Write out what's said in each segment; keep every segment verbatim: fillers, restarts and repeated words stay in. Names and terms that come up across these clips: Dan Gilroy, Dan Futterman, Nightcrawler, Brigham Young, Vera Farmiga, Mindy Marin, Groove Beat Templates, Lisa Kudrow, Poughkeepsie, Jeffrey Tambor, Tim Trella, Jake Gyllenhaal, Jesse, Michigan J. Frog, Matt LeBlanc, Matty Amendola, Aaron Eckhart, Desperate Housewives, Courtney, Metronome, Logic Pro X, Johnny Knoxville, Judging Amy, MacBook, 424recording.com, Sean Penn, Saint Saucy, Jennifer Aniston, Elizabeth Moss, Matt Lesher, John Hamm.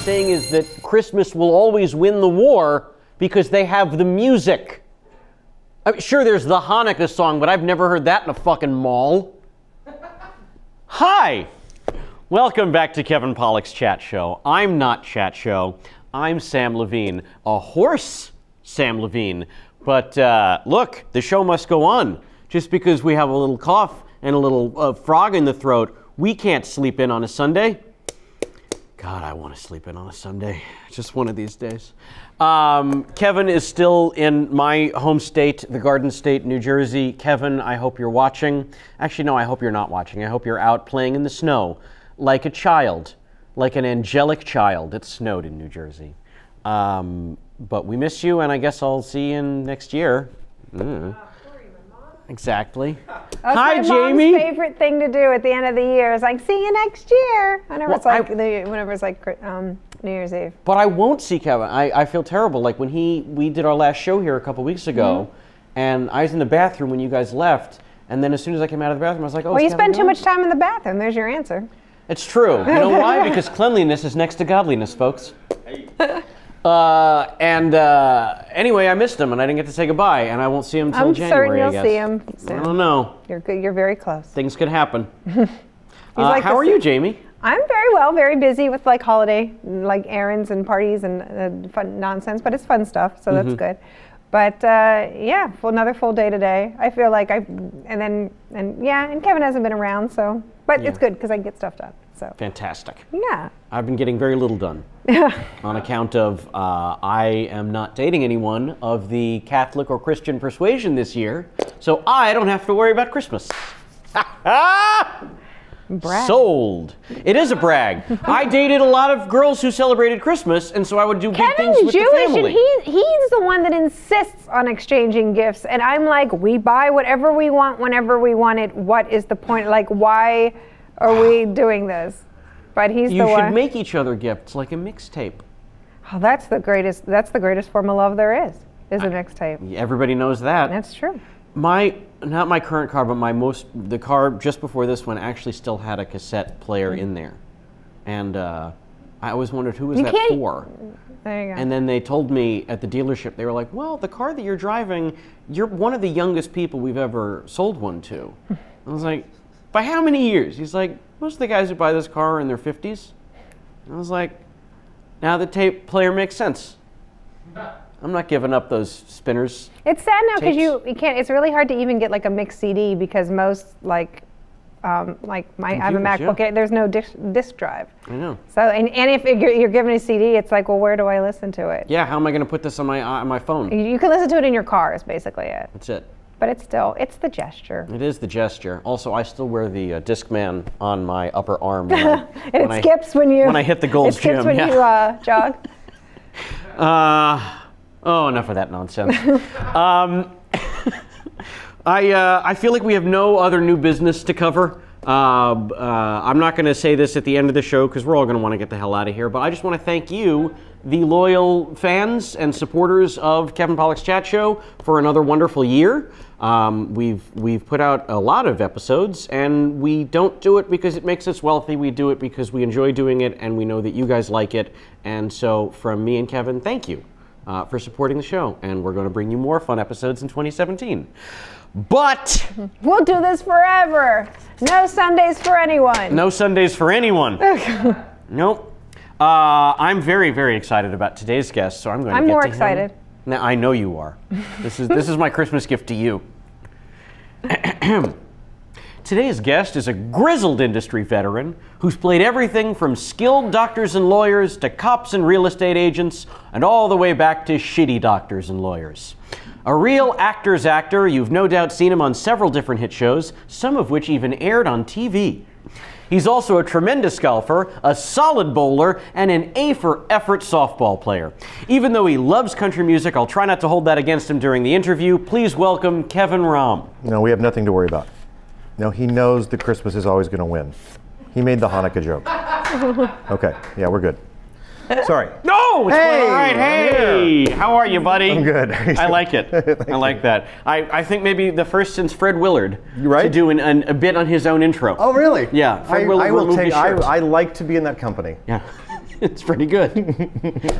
thing is that Christmas will always win the war because they have the music. I mean, sure, there's the Hanukkah song, but I've never heard that in a fucking mall. Hi! Welcome back to Kevin Pollak's Chat Show. I'm not Chat Show. I'm Sam Levine. A horse Sam Levine. But uh, look, the show must go on. Just because we have a little cough and a little uh, frog in the throat, we can't sleep in on a Sunday. God, I want to sleep in on a Sunday. Just one of these days. Um, Kevin is still in my home state, the Garden State, New Jersey. Kevin, I hope you're watching. Actually, no, I hope you're not watching. I hope you're out playing in the snow like a child, like an angelic child. It snowed in New Jersey. Um, but we miss you, and I guess I'll see you in next year. Mm. Exactly. That's Hi, my Jamie. Mom's favorite thing to do at the end of the year is like, see you next year. Whenever well, it's like, I, the, whenever it's like um, New Year's Eve. But I won't see Kevin. I, I feel terrible. Like when he, we did our last show here a couple weeks ago, mm-hmm. and I was in the bathroom when you guys left, and then as soon as I came out of the bathroom, I was like, oh, well, you spend too much time in the bathroom. There's your answer. It's true. You know why? Because cleanliness is next to godliness, folks. Hey. Uh, and uh, anyway, I missed him, and I didn't get to say goodbye, and I won't see him till January, I guess. I'm certain you'll see him soon. I don't know. You're good. You're very close. Things could happen. uh, like how are you, Jamie? I'm very well, very busy with like holiday, like errands and parties and uh, fun nonsense, but it's fun stuff, so mm-hmm. that's good. But uh, yeah, full, another full day today. I feel like I, and then and yeah, and Kevin hasn't been around, so but yeah. it's good because I can get stuff done. So. Fantastic. Yeah. I've been getting very little done on account of uh, I am not dating anyone of the Catholic or Christian persuasion this year, so I don't have to worry about Christmas. Brag. Sold. It is a brag. I dated a lot of girls who celebrated Christmas, and so I would do Kevin's big things with Jewish the family. Kevin's Jewish, and he, he's the one that insists on exchanging gifts, and I'm like, we buy whatever we want whenever we want it. What is the point? Like, why... are we doing this? But he's you the one. You should make each other gifts, like a mixtape. Oh, that's the greatest. That's the greatest form of love there is. Is I, a mixtape. Everybody knows that. That's true. My not my current car, but my most the car just before this one actually still had a cassette player in there, and uh, I always wondered who was you that can't, for. There you go. And then they told me at the dealership, they were like, "Well, the car that you're driving, you're one of the youngest people we've ever sold one to." I was like. By how many years? He's like, most of the guys who buy this car are in their fifties. And I was like, now the tape player makes sense. I'm not giving up those spinners. It's sad now because you, you can't, it's really hard to even get like a mixed C D because most like, um, like my, I have a MacBook, yeah. there's no disc, disc drive. I know. So, and, and if you're giving a C D, it's like, well, where do I listen to it? Yeah, how am I going to put this on my, uh, my phone? You can listen to it in your car is basically it. That's it. But it's still, it's the gesture. It is the gesture. Also, I still wear the uh, Discman on my upper arm. When I, and when it skips I, when you... When I hit the Gold's Gym. It skips gym, when yeah. you uh, jog. Uh, oh, enough of that nonsense. um, I, uh, I feel like we have no other new business to cover. Uh, uh, I'm not going to say this at the end of the show because we're all going to want to get the hell out of here. But I just want to thank you, the loyal fans and supporters of Kevin Pollak's Chat Show, for another wonderful year. Um, we've we've put out a lot of episodes, and we don't do it because it makes us wealthy. We do it because we enjoy doing it, and we know that you guys like it. And so from me and Kevin, thank you uh, for supporting the show. And we're going to bring you more fun episodes in twenty seventeen. But we'll do this forever. No Sundays for anyone. No Sundays for anyone. Nope. Uh, I'm very, very excited about today's guest, so I'm going to I'm get to him. I'm more excited. Now, I know you are. This is, this is my Christmas gift to you. Today's guest is a grizzled industry veteran who's played everything from skilled doctors and lawyers to cops and real estate agents and all the way back to shitty doctors and lawyers. A real actor's actor, you've no doubt seen him on several different hit shows, some of which even aired on T V. He's also a tremendous golfer, a solid bowler, and an A for effort softball player. Even though he loves country music, I'll try not to hold that against him during the interview. Please welcome Kevin Rahm. No, we have nothing to worry about. No, he knows that Christmas is always going to win. He made the Hanukkah joke. Okay, yeah, we're good. Sorry. No! It's hey! All right, hey! Here. How are you, buddy? I'm good. I like it. I like you. That. I, I think maybe the first since Fred Willard right? to do an, an, a bit on his own intro. Oh, really? Yeah. Fred I, Willard I will take, I, I like to be in that company. Yeah. It's pretty good.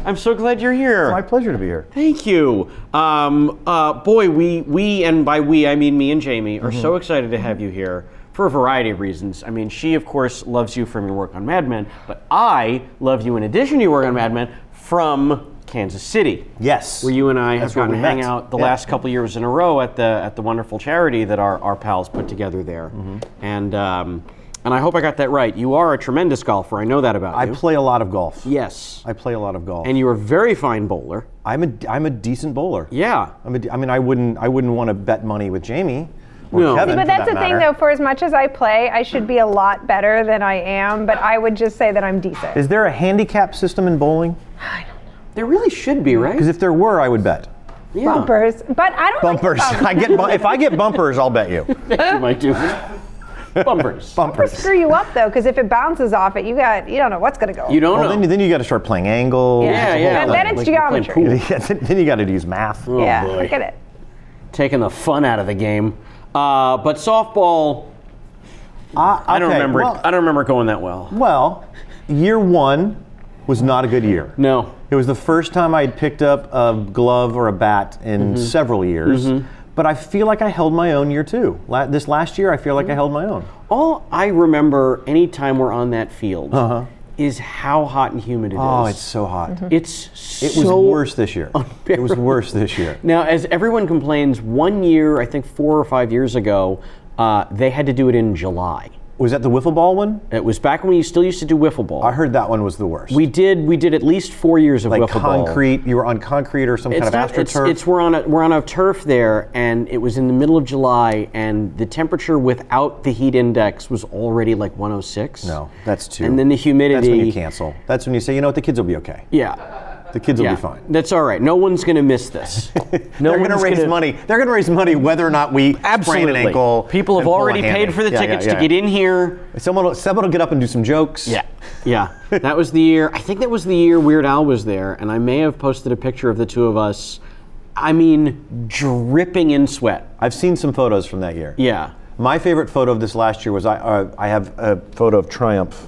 I'm so glad you're here. It's my pleasure to be here. Thank you. Um, uh, boy, we, we, and by we, I mean me and Jamie, are mm-hmm. so excited to have you here for a variety of reasons. I mean, she, of course, loves you from your work on Mad Men, but I love you in addition to your work on Mad Men from Kansas City. Yes. Where you and I That's have gotten to hang met. out the yeah. last couple years in a row at the at the wonderful charity that our, our pals put together there. Mm-hmm. And um, and I hope I got that right. You are a tremendous golfer. I know that about I you. I play a lot of golf. Yes. I play a lot of golf. And you're a very fine bowler. I'm a I'm a decent bowler. Yeah. I'm a, I mean, I wouldn't I wouldn't want to bet money with Jamie. No. Kevin, See, but that's that the matter. thing, though. For as much as I play, I should be a lot better than I am. But I would just say that I'm decent. Is there a handicap system in bowling? I don't know. There really should be, right? Because if there were, I would bet. Yeah. Bumpers, but I don't. Bumpers. Like bumpers. I get bu if I get bumpers, I'll bet you. You might do. Bumpers. Bumpers. Bumpers screw you up though, because if it bounces off it, you got you don't know what's gonna go. You don't well, know. Then, then you got to start playing angles. Yeah, yeah. And then it's like, geometry. Like, yeah, then you got to use math. Oh, yeah. Boy. Look at it. Taking the fun out of the game. Uh, but softball, uh, okay. I don't remember. Well, I don't remember it going that well. Well, year one was not a good year. No, it was the first time I had picked up a glove or a bat in mm-hmm. several years. Mm-hmm. But I feel like I held my own year two. La this last year, I feel like mm-hmm. I held my own. All I remember any time we're on that field uh-huh. is how hot and humid it oh, is. Oh, it's so hot. Mm-hmm. It's so it was worse this year. It was worse this year. Now, as everyone complains, one year, I think four or five years ago, uh, they had to do it in July. Was that the wiffle ball one? It was back when you still used to do wiffle ball. I heard that one was the worst. We did. We did at least four years of like wiffle ball. Like concrete. You were on concrete or some it's kind not, of astroturf. It's, it's we're on a we're on a turf there, and it was in the middle of July, and the temperature without the heat index was already like one oh six. No, that's too. And then the humidity. That's when you cancel. That's when you say, you know what, the kids will be okay. Yeah. The kids will yeah, be fine. That's all right. No one's going to miss this. No They're going to raise gonna... money. They're going to raise money whether or not we Absolutely. sprain an ankle. People have already paid for the yeah, tickets yeah, yeah, to yeah. get in here. Someone will, someone will get up and do some jokes. Yeah. Yeah. That was the year. I think that was the year Weird Al was there, and I may have posted a picture of the two of us, I mean, dripping in sweat. I've seen some photos from that year. Yeah. My favorite photo of this last year was I, uh, I have a photo of Triumph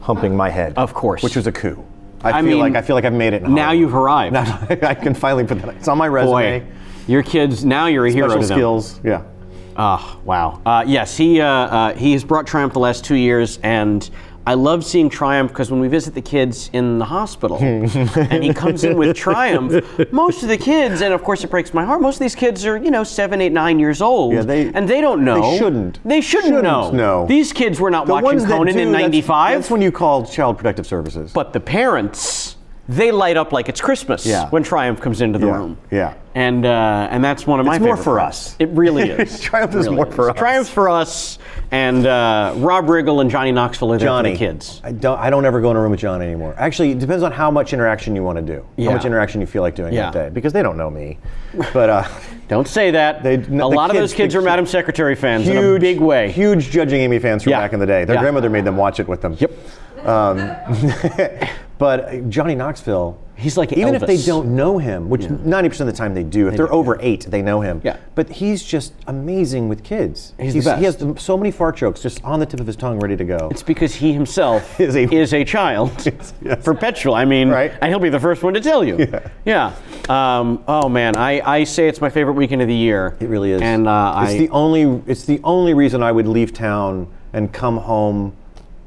humping my head. Of course. Which was a coup. I, I feel mean, like I feel like I've made it. In now you've arrived. Now, I can finally put that. It's on my resume. Boy, your kids. Now you're a Special hero. Special skills. Yeah. Oh, wow. Uh, yes, he uh, uh, he has brought Triumph the last two years, and I love seeing Triumph because when we visit the kids in the hospital, and he comes in with Triumph, most of the kids, and of course it breaks my heart. Most of these kids are you know seven, eight, nine years old, yeah, they, and they don't know. They shouldn't. They shouldn't, shouldn't know. No. These kids were not the watching Conan do, in ninety-five. That's, that's when you call Child Protective Services. But the parents, they light up like it's Christmas yeah. when Triumph comes into the yeah. room. Yeah. And uh, and that's one of it's my. It's more favorite for us. It really is. Triumph is really more is. for us. Triumph's for us. And uh, Rob Riggle and Johnny Knoxville are there Johnny, for the kids. I don't. I don't ever go in a room with Johnny anymore. Actually, it depends on how much interaction you want to do. Yeah. How much interaction you feel like doing yeah. that day, because they don't know me. But uh, don't say that. They, no, a the lot kids, of those kids are Madam Secretary fans huge, in a big way. Huge Judging Amy fans from yeah. back in the day. Their yeah. grandmother made them watch it with them. Yep. Um, but Johnny Knoxville, he's like even Elvis. If they don't know him, which ninety percent yeah. of the time they do, if they they're do, over yeah. eight, they know him. Yeah. But he's just amazing with kids. He's he's, the best. He has so many fart jokes just on the tip of his tongue, ready to go. It's because he himself is a is a child, yes. perpetual. I mean, right? And he'll be the first one to tell you. Yeah. yeah. Um, oh man, I I say it's my favorite weekend of the year. It really is. And uh, it's I, the only it's the only reason I would leave town and come home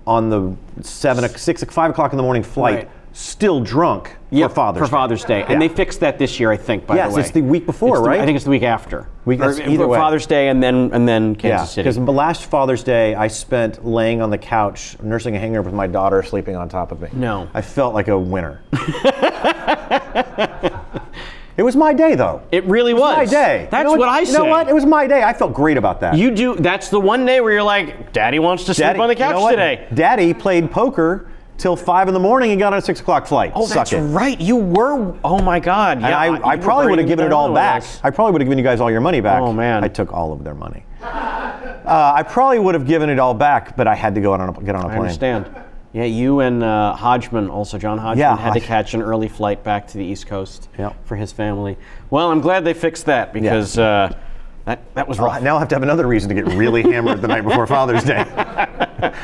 on the seven, six, five o'clock in the morning flight, right. still drunk yep, for Father's Day. For Father's Day. Day. And yeah. they fixed that this year, I think, by yes, the way. Yes, it's the week before, the, right? I think it's the week after. Week, or, either way. Father's Day and then, and then Kansas yeah, City. Because last Father's Day, I spent laying on the couch, nursing a hangover with my daughter sleeping on top of me. No. I felt like a winner. It was my day, though. It really was. It was my day. That's you know what, what I said. You know what? It was my day. I felt great about that. You do. That's the one day where you're like, Daddy wants to Daddy, sleep on the couch you know today. Daddy played poker till five in the morning and got on a six o'clock flight. Oh, Suck that's it. right. You were. Oh my God. Yeah. I, I, I probably would have given it all back. I probably would have given you guys all your money back. Oh man. I took all of their money. uh, I probably would have given it all back, but I had to go on a, get on a plane. I understand. Yeah, you and uh, Hodgman, also John Hodgman, yeah, had Hodgman. to catch an early flight back to the East Coast yep. for his family. Well, I'm glad they fixed that because yeah. uh, that, that was rough. Uh, now I have to have another reason to get really hammered the night before Father's Day.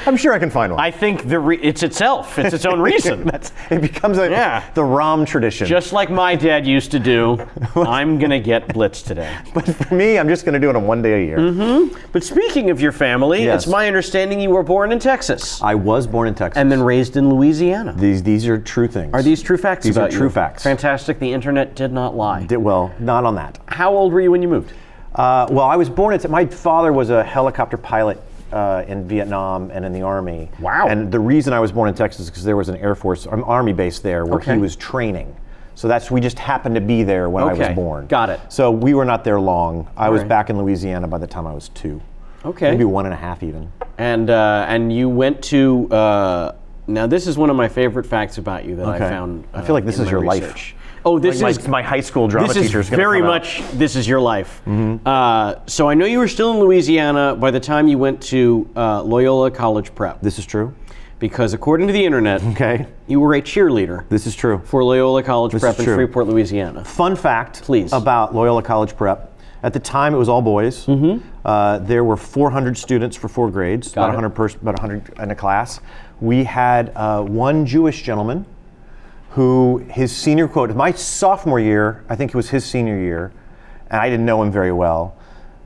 I'm sure I can find one. I think the re it's itself. It's its own reason. That's, it becomes a, yeah. the Rahm tradition. Just like my dad used to do, I'm going to get blitzed today. But for me, I'm just going to do it on one day a year. Mm-hmm. But speaking of your family, yes. it's my understanding you were born in Texas. I was born in Texas. And then raised in Louisiana. These, these are true things. Are these true facts these about you? These are true facts. Fantastic. The internet did not lie. Did, well, not on that. How old were you when you moved? Uh, well, I was born in, my father was a helicopter pilot uh, in Vietnam and in the Army. Wow. And the reason I was born in Texas is because there was an Air Force, an Army base there where okay. he was training. So that's, we just happened to be there when okay. I was born. Got it. So we were not there long. I All was right. back in Louisiana by the time I was two. Okay. Maybe one and a half even. And, uh, and you went to, uh, now this is one of my favorite facts about you that okay. I found. Uh, I feel like this is your research. life. Oh, this like, is like my high school drama this teacher's is gonna very come much. Out. This is your life. Mm-hmm. uh, so I know you were still in Louisiana by the time you went to uh, Loyola College Prep. This is true, because according to the internet, okay, you were a cheerleader. This is true for Loyola College this Prep in Freeport, Louisiana. Fun fact, please, about Loyola College Prep. At the time, it was all boys. Mm-hmm. uh, there were four hundred students for four grades, Got about one hundred, about one hundred in a class. We had uh, one Jewish gentleman. Who his senior quote, my sophomore year, I think it was his senior year, and I didn't know him very well.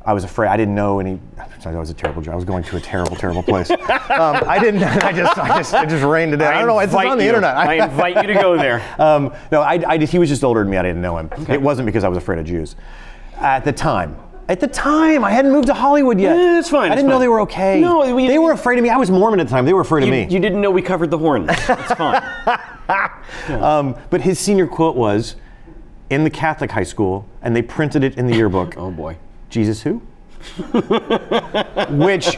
I was afraid, I didn't know any, that was a terrible job. I was going to a terrible, terrible place. um, I didn't, I just, I just, I just reined it in. I, I don't know, it's on the you. internet. I invite you to go there. um, no, I, I just, he was just older than me, I didn't know him. Okay. It wasn't because I was afraid of Jews. At the time. At the time, I hadn't moved to Hollywood yet. Yeah, that's fine. I didn't fine. know they were okay. No, we, They were afraid of me. I was Mormon at the time. They were afraid you, of me. You didn't know we covered the horns. That's fine. yeah. um, but his senior quote was, in the Catholic high school, and they printed it in the yearbook. Oh, boy. Jesus who? Which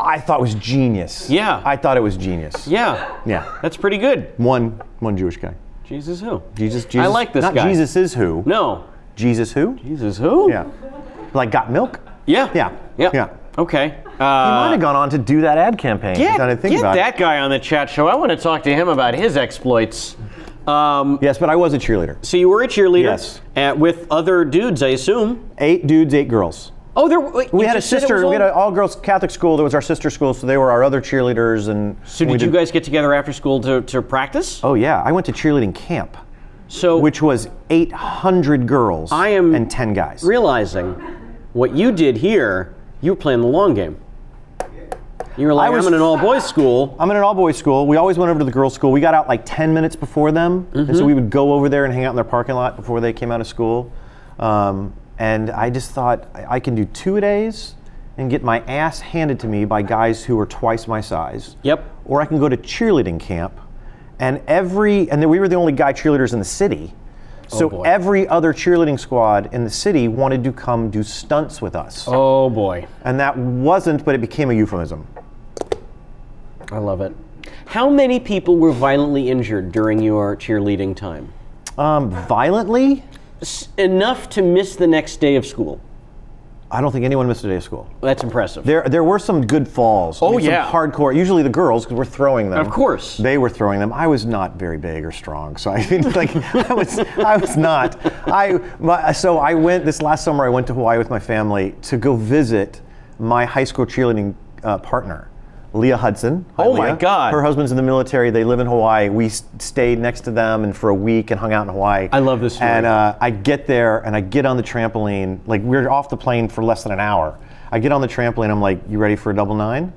I thought was genius. Yeah. I thought it was genius. Yeah. Yeah. That's pretty good. One, one Jewish guy. Jesus who? Jesus, Jesus. I like this not guy. Not Jesus is who. No. Jesus who? Jesus who? Yeah. Like Got Milk? Yeah. Yeah. Yeah. yeah. Okay. Uh, he might have gone on to do that ad campaign. Get, I think get about that it. guy on the chat show. I want to talk to him about his exploits. Um, yes, but I was a cheerleader. So you were a cheerleader? Yes. At, with other dudes, I assume? Eight dudes, eight girls. Oh, there, wait, we had a sister. We had an all-girls Catholic school. That was our sister school, so they were our other cheerleaders. And so did, did you guys get together after school to, to practice? Oh, yeah. I went to cheerleading camp. So, which was eight hundred girls I am and ten guys. Realizing what you did here, you were playing the long game. You were like, was, I'm in an all-boys school. I'm in an all-boys school. We always went over to the girls' school. We got out like ten minutes before them, mm-hmm. and so we would go over there and hang out in their parking lot before they came out of school. Um, and I just thought, I, I can do two-a-days and get my ass handed to me by guys who are twice my size. Yep. Or I can go to cheerleading camp. And every, and then we were the only guy cheerleaders in the city. So oh boy. Every other cheerleading squad in the city wanted to come do stunts with us. Oh boy. And that wasn't, but it became a euphemism. I love it. How many people were violently injured during your cheerleading time? Um, violently? S- enough to miss the next day of school. I don't think anyone missed a day of school. That's impressive. There, there were some good falls. Oh I mean, yeah, some hardcore. Usually the girls, because we're throwing them. Of course, they were throwing them. I was not very big or strong, so I mean, like I was, I was not. I my, so I went this last summer. I went to Hawaii with my family to go visit my high school cheerleading uh, partner, Leah Hudson. Hi, oh Leah. My God! Her husband's in the military. They live in Hawaii. We stayed next to them and for a week and hung out in Hawaii. I love this story. And uh, I get there and I get on the trampoline. Like we're off the plane for less than an hour. I get on the trampoline. I'm like, "You ready for a double nine?"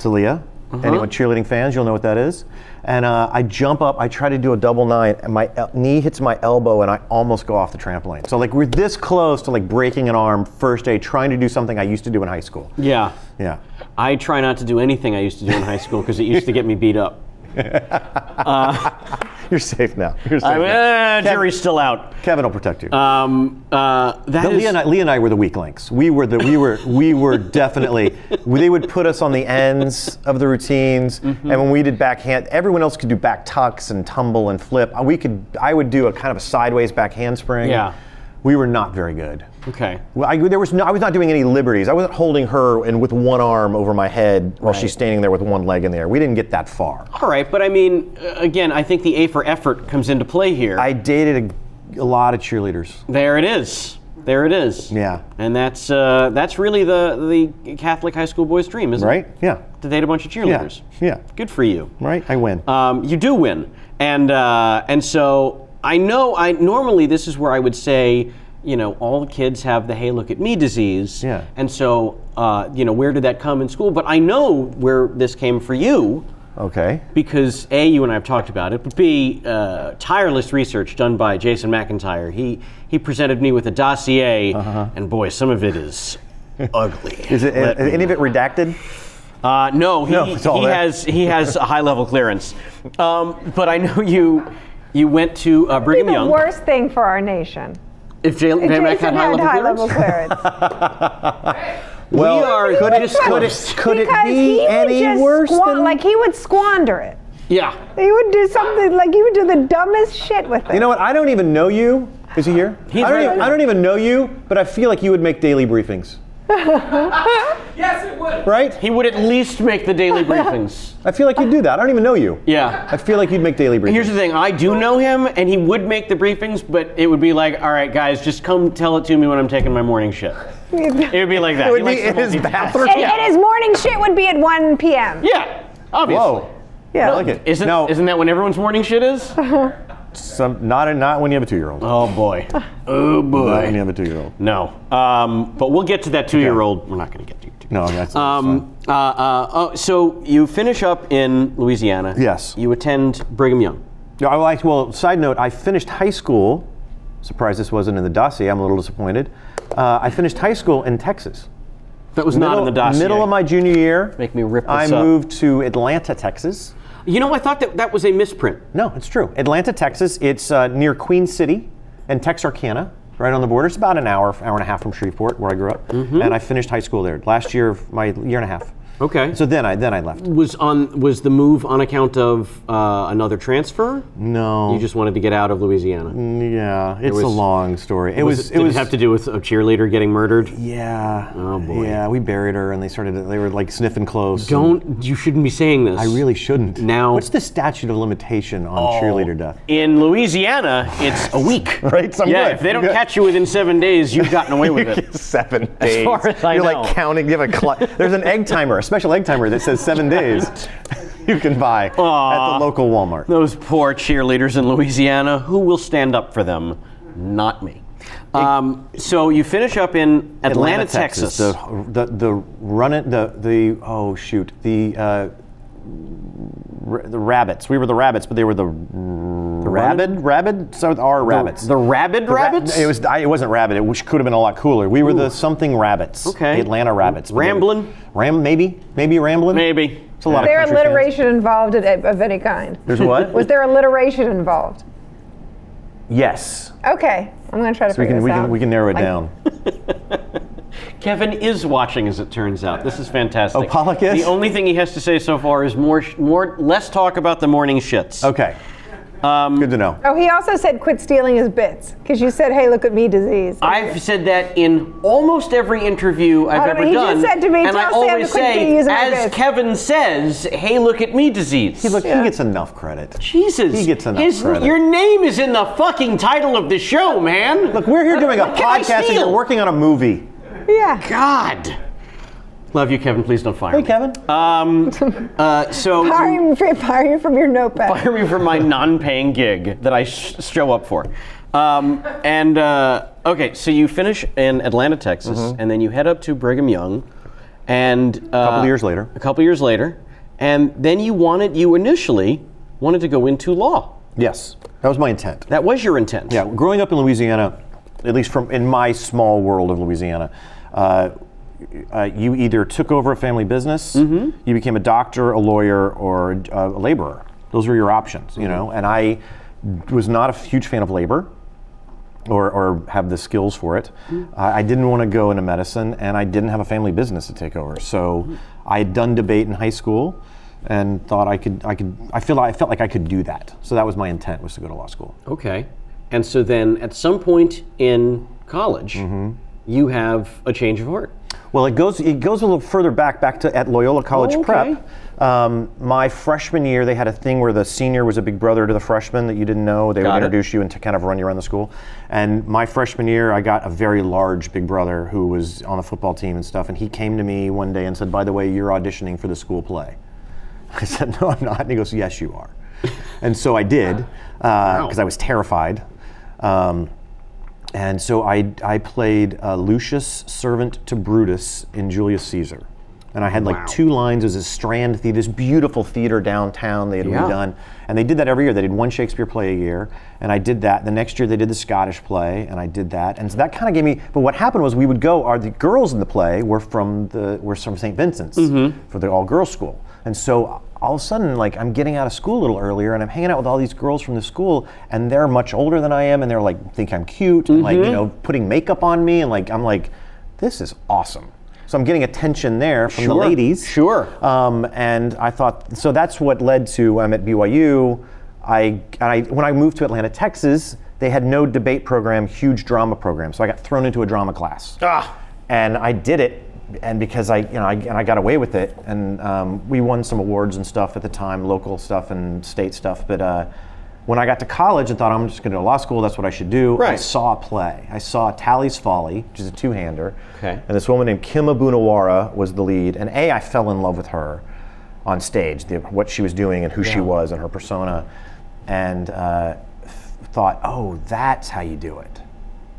To Leah. Uh-huh. Anyone cheerleading fans, you'll know what that is. And uh, I jump up. I try to do a double nine, and my knee hits my elbow, and I almost go off the trampoline. So like we're this close to like breaking an arm first day, trying to do something I used to do in high school. Yeah. Yeah. I try not to do anything I used to do in high school because it used to get me beat up. uh, You're safe now. You're safe now. Uh, jury's still out. Kevin will protect you. Um, uh, that is Leah and I, Leah and I were the weak links. We were the we were we were definitely. They would put us on the ends of the routines, mm-hmm. and when we did backhand, everyone else could do back tucks and tumble and flip. We could. I would do a kind of a sideways back handspring. Yeah. We were not very good. Okay. Well, I, there was no, I was not doing any liberties. I wasn't holding her and with one arm over my head right. while she's standing there with one leg in the air. We didn't get that far. All right, but I mean, again, I think the A for effort comes into play here. I dated a, a lot of cheerleaders. There it is. There it is. Yeah. And that's uh, that's really the the Catholic high school boy's dream, isn't right? it? Right. Yeah. To date a bunch of cheerleaders. Yeah. yeah. Good for you. Right. I win. Um, you do win, and uh, and so I know I normally this is where I would say, you know, all the kids have the hey look at me disease. Yeah. And so uh, you know, where did that come in school? But I know where this came for you. Okay. Because A, you and I have talked about it, but B, uh, tireless research done by Jason McIntyre. He he presented me with a dossier, uh-huh. and boy, some of it is ugly. Is it Let is me... any of it redacted? Uh, no, he, no, it's all he there. has he has a high level clearance. Um, but I know you you went to uh, Brigham Young. It'd be the worst thing for our nation. If J- Jason had high level clearance. Well, we are could, it, could it could it be any worse than like he would squander it? Yeah, he would do something like he would do the dumbest shit with it. You know what? I don't even know you. Is he here? He's I don't. Right even, I don't even know you, but I feel like you would make daily briefings. Yes, it would. Right? He would at least make the daily briefings. I feel like you'd do that. I don't even know you. Yeah. I feel like you'd make daily briefings. And here's the thing. I do know him, and he would make the briefings, but it would be like, all right, guys, just come tell it to me when I'm taking my morning shit. It would be like that. It would be in his bathroom. And, and his morning shit would be at one p m Yeah, obviously. Whoa. Yeah. I like it. Isn't, now, isn't that when everyone's morning shit is? Some, not, not when you have a two-year-old. Oh, boy. Oh, boy. Not when you have a two-year-old. No. Um, but we'll get to that two-year-old. Okay. We're not going to get to your two-year-old. No, that's um, uh, uh, oh, So you finish up in Louisiana. Yes. You attend Brigham Young. No, I like, well, side note, I finished high school. Surprised this wasn't in the dossier. I'm a little disappointed. Uh, I finished high school in Texas. That was middle, not in the dossier. Middle of my junior year. Make me rip this I up. I moved to Atlanta, Texas. You know, I thought that that was a misprint. No, it's true. Atlanta, Texas. It's uh, near Queen City and Texarkana, right on the border. It's about an hour, hour and a half from Shreveport, where I grew up. Mm-hmm. And I finished high school there. Last year, of my year and a half. Okay. So then I then I left. Was on was the move on account of uh, another transfer? No. You just wanted to get out of Louisiana. Yeah, it's was, a long story. It was, was it, it did was it have to do with a cheerleader getting murdered? Yeah. Oh boy. Yeah, we buried her and they started they were like sniffing close. Don't you shouldn't be saying this. I really shouldn't. Now what's the statute of limitation on oh, cheerleader death? In Louisiana, it's a week. Right? So I'm yeah, good. If they don't catch you within seven days, you've gotten away with it. Seven days. As far as I You're know. like counting, you have a clock. There's an egg timer. Special egg timer that says seven days you can buy Aww, at the local Walmart. Those poor cheerleaders in Louisiana, who will stand up for them? Not me. Um, so you finish up in Atlanta, Atlanta Texas. Texas. The, the, the run it, the, the, oh shoot, the, uh, r- the rabbits. We were the rabbits, but they were the, r- the rabid, rabid, so our rabbits. The, the rabid the rabbits? Ra- it, was, I, it wasn't rabid, which could have been a lot cooler. We were Ooh. the something rabbits. Okay. The Atlanta rabbits. Ramblin'? Ram, maybe? Maybe Ramblin'? Maybe. It's a lot of country fans. Was there alliteration involved of any kind? There's what? Was there alliteration involved? Yes. Okay. I'm going to try to so figure we can, this we out. Can, we can narrow it like, down. Kevin is watching, as it turns out. This is fantastic. Oh, Pollak is? The only thing he has to say so far is more, more, less talk about the morning shits. Okay. Um, Good to know. Oh, he also said quit stealing his bits, because you said, hey, look at me, disease. I've said that in almost every interview I've oh, ever he done. He just said to me, and I always say, as my Kevin says, hey, look at me, disease. He, look, yeah. he gets enough credit. Jesus. He gets enough his, credit. Your name is in the fucking title of the show, man. Look, we're here doing a podcast and you're working on a movie. Yeah. God. Love you, Kevin. Please don't fire hey, me. Hey, Kevin. Um, uh, so fire me, fire me from your notepad. Fire me from my non-paying gig that I sh- show up for. Um, and, uh, okay, so you finish in Atlanta, Texas, mm-hmm. and then you head up to Brigham Young. And, uh, a couple years later. A couple years later. And then you wanted, you initially wanted to go into law. Yes. That was my intent. That was your intent. Yeah. Growing up in Louisiana, at least from in my small world of Louisiana, uh, uh, you either took over a family business, mm-hmm. you became a doctor, a lawyer, or a laborer. Those were your options, mm-hmm. you know. And I was not a huge fan of labor, or, or have the skills for it. Mm-hmm. I, I didn't want to go into medicine, and I didn't have a family business to take over. So mm-hmm. I had done debate in high school, and thought I could, I could, I feel, I felt like I could do that. So that was my intent, was to go to law school. Okay. And so then, at some point in college, mm-hmm. you have a change of heart. Well, it goes it goes a little further back, back to at Loyola College oh, okay. Prep. Um, my freshman year, they had a thing where the senior was a big brother to the freshman that you didn't know. They got would it. introduce you and to kind of run you around the school. And my freshman year, I got a very large big brother who was on the football team and stuff. And he came to me one day and said, by the way, you're auditioning for the school play. I said, no, I'm not. And he goes, yes, you are. And so I did, because uh, wow. I was terrified. Um, And so I, I played uh, Lucius, servant to Brutus in Julius Caesar. And I had like wow. two lines as a Strand Theater, this beautiful theater downtown they had yeah. redone. And they did that every year. They did one Shakespeare play a year. And I did that. The next year they did the Scottish play, and I did that. And so that kind of gave me, but what happened was we would go, our, the girls in the play were from the were from Saint Vincent's mm-hmm. for the all-girls school. And so all of a sudden, like, I'm getting out of school a little earlier, and I'm hanging out with all these girls from the school, and they're much older than I am, and they're like, think I'm cute, mm-hmm. and like, you know, putting makeup on me, and like, I'm like, this is awesome. So I'm getting attention there from sure. the ladies. Sure. Um, and I thought, so that's what led to, I'm at B Y U, I, I when I moved to Atlanta, Texas, they had no debate program, huge drama program, so I got thrown into a drama class. Ah. And I did it. And because I, you know, I, and I got away with it, and um, we won some awards and stuff at the time, local stuff and state stuff. But uh, when I got to college and thought I'm just going to law school, that's what I should do. Right. I saw a play. I saw Tally's Folly, which is a two-hander. Okay. And this woman named Kim Abunawara was the lead. And a, I fell in love with her on stage, the, what she was doing and who yeah. she was and her persona, and uh, thought, oh, that's how you do it.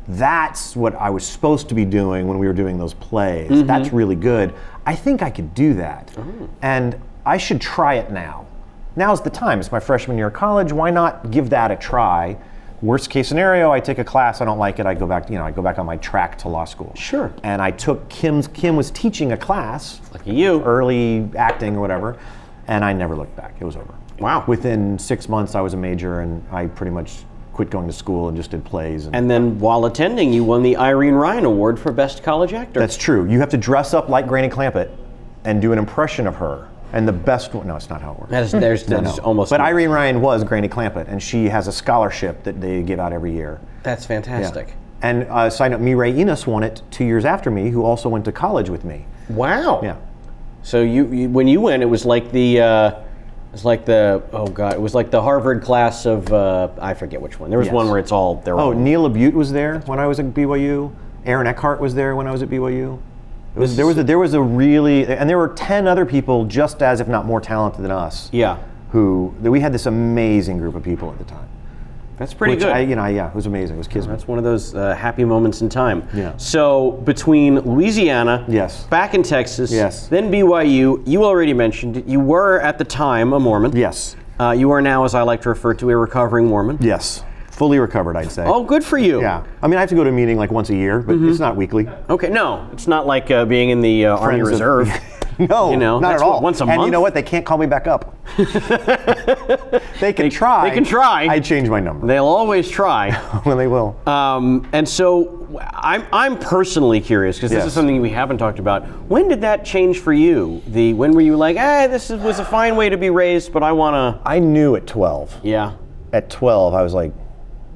That's what I was supposed to be doing when we were doing those plays. Mm-hmm. That's really good. I think I could do that. Mm. And I should try it now. Now's the time. It's my freshman year of college. Why not give that a try? Worst case scenario, I take a class, I don't like it, I go back, you know, I go back on my track to law school. Sure. And I took Kim's, Kim was teaching a class. Lucky you. Early acting or whatever. And I never looked back. It was over. Wow. Within six months, I was a major, and I pretty much quit going to school and just did plays. And, and then while attending, you won the Irene Ryan Award for Best College Actor. That's true. You have to dress up like Granny Clampett and do an impression of her. And the best one, no, it's not how it works. That is, there's that no, is no. almost. But no. Irene Ryan was Granny Clampett, and she has a scholarship that they give out every year. That's fantastic. Yeah. And uh, side note, Mireille Enos won it two years after me, who also went to college with me. Wow. Yeah. So you, you when you went, it was like the. Uh, It's like the oh god, it was like the Harvard class of uh, I forget which one. There was yes. one where it's all there. Oh, all Neil Abute was there when I was at B Y U. Aaron Eckhart was there when I was at B Y U. It was, there was a, there was a really and there were ten other people just as if not more talented than us. Yeah, who we had this amazing group of people at the time. That's pretty Which good. I, you know, yeah, it was amazing. It was kismet. That's one of those uh, happy moments in time. Yeah. So between Louisiana, yes, back in Texas, yes, then B Y U. You already mentioned it. You were at the time a Mormon. Yes. Uh, you are now, as I like to refer to, a recovering Mormon. Yes. Fully recovered, I'd say. Oh, good for you. Yeah. I mean, I have to go to a meeting like once a year, but mm-hmm. it's not weekly. Okay. No, it's not like uh, being in the uh, Army Reserve. Of, no, you know, not at all. What, once a month. And you know what? They can't call me back up. they can they, try. They can try. I change my number. They'll always try. Well, they will. Um, and so I'm, I'm personally curious, because this yes. is something we haven't talked about. When did that change for you? The When were you like, eh, this is, was a fine way to be raised, but I want to... I knew at twelve. Yeah. At twelve, I was like,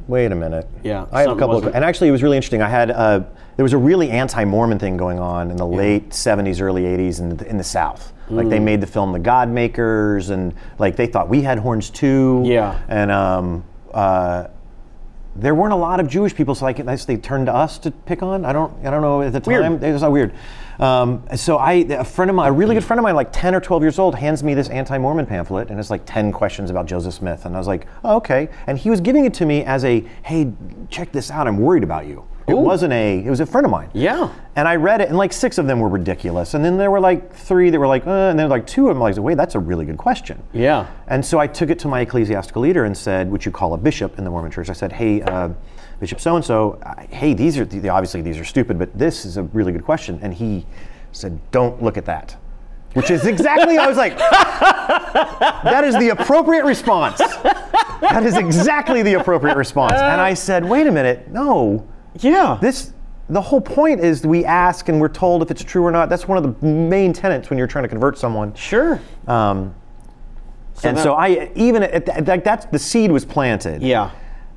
wait a minute. Yeah. I have a couple of... And actually, it was really interesting. I had... Uh, There was a really anti-Mormon thing going on in the yeah. late seventies, early eighties in the, in the South. Mm. Like, they made the film The Godmakers, and like they thought we had horns too. Yeah. And um, uh, there weren't a lot of Jewish people, so like they turned to us to pick on. I don't, I don't know at the time. Weird. It was not weird. Um, so I, a friend of mine, a really good friend of mine, like ten or twelve years old, hands me this anti-Mormon pamphlet, and it's like ten questions about Joseph Smith, and I was like, oh, okay. And he was giving it to me as a, hey, check this out. I'm worried about you. It Ooh. wasn't a, it was a friend of mine. Yeah. And I read it, and like six of them were ridiculous. And then there were like three that were like, uh, and then like two of them, like, wait, that's a really good question. Yeah. And so I took it to my ecclesiastical leader and said, which you call a bishop in the Mormon church. I said, hey, uh, Bishop so-and-so, hey, these are, th obviously these are stupid, but this is a really good question. And he said, don't look at that. Which is exactly, I was like, that is the appropriate response. That is exactly the appropriate response. And I said, wait a minute, no. Yeah. This, the whole point is we ask and we're told if it's true or not. That's one of the main tenets when you're trying to convert someone. Sure. Um, so and that, so I, even at th like that's, the seed was planted. Yeah.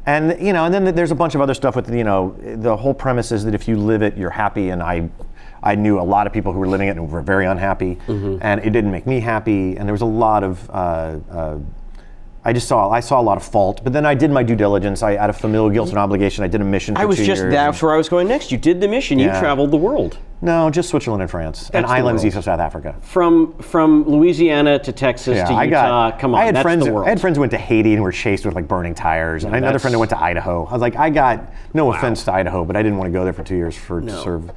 And you know, and then there's a bunch of other stuff with, you know, the whole premise is that if you live it, you're happy. And I, I knew a lot of people who were living it and were very unhappy, mm-hmm. and it didn't make me happy. And there was a lot of, uh, uh, I just saw, I saw a lot of fault. But then I did my due diligence. I, out of familial guilt and obligation, I did a mission for I was two just, years. That's where I was going next. You did the mission. Yeah. You traveled the world. No, just Switzerland and France, that's and islands east of South Africa. From from Louisiana to Texas yeah, to Utah, I got, come on, I had that's friends, the world. I had friends who went to Haiti and were chased with like burning tires, and no, another friend who went to Idaho. I was like, I got, no wow. offense to Idaho, but I didn't want to go there for two years for no. to serve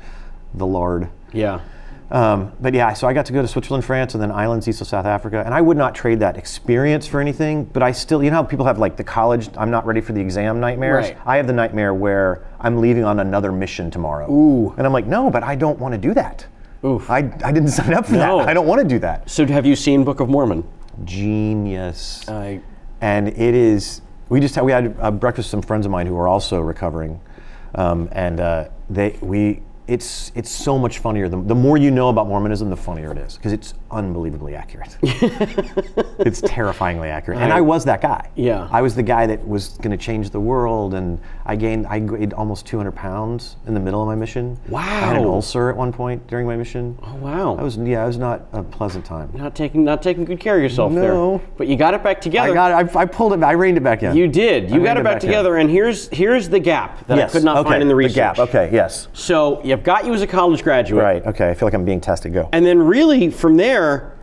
the Lord. Yeah. Um, but yeah, so I got to go to Switzerland, France, and then islands east of South Africa, and I would not trade that experience for anything, but I still, you know how people have like the college, I'm not ready for the exam nightmares? Right. I have the nightmare where I'm leaving on another mission tomorrow. Ooh. And I'm like, no, but I don't want to do that. Oof. I, I didn't sign up for no. that. I don't want to do that. So have you seen Book of Mormon? Genius. I... And it is, we just had, we had a breakfast with some friends of mine who are also recovering, um, and uh, they, we, It's it's so much funnier. The, the more you know about Mormonism, the funnier it is, because it's unbelievably accurate. It's terrifyingly accurate. And I, I was that guy. Yeah. I was the guy that was going to change the world, and I gained I gained almost two hundred pounds in the middle of my mission. Wow. I had an ulcer at one point during my mission. Oh wow. I was yeah, it was not a pleasant time. Not taking not taking good care of yourself no. there. No. But you got it back together. I got it. I, I pulled it. I reined it back in. You did. You I got it back, back together. In. And here's here's the gap that yes. I could not okay. find in the research. The gap. Okay. Yes. So. Yeah, I've got you as a college graduate. Right, okay, I feel like I'm being tested, go. And then really, from there,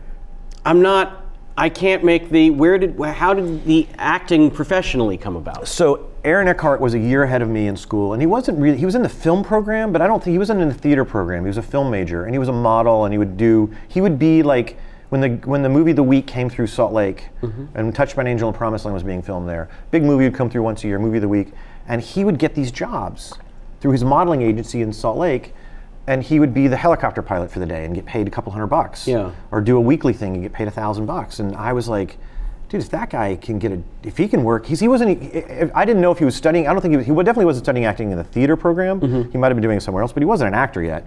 I'm not, I can't make the, where did, how did the acting professionally come about? So Aaron Eckhart was a year ahead of me in school, and he wasn't really, he was in the film program, but I don't think, he wasn't in the theater program, he was a film major, and he was a model, and he would do, he would be like, when the when the movie The Week came through Salt Lake, mm-hmm. and Touched by an Angel and Promised Land was being filmed there, big movie would come through once a year, Movie of the Week, and he would get these jobs through his modeling agency in Salt Lake, and he would be the helicopter pilot for the day and get paid a couple hundred bucks. Yeah. Or do a weekly thing and get paid a thousand bucks. And I was like, dude, if that guy can get a, if he can work, he's, he wasn't, he, I didn't know if he was studying, I don't think he was, he definitely wasn't studying acting in the theater program. Mm-hmm. He might have been doing it somewhere else, but he wasn't an actor yet.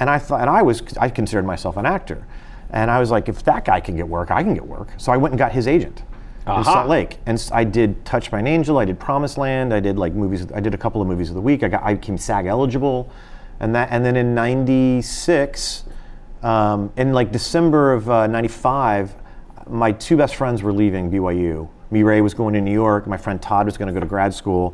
And I thought, and I was, I considered myself an actor. And I was like, if that guy can get work, I can get work. So I went and got his agent. Uh-huh. In Salt Lake, and I did Touched by an Angel, I did Promised Land, I did like movies, I did a couple of movies of the week, I got, I became SAG eligible, and that, and then in ninety-six, um, in like December of uh, ninety-five, my two best friends were leaving B Y U. Mireille was going to New York, my friend Todd was gonna go to grad school,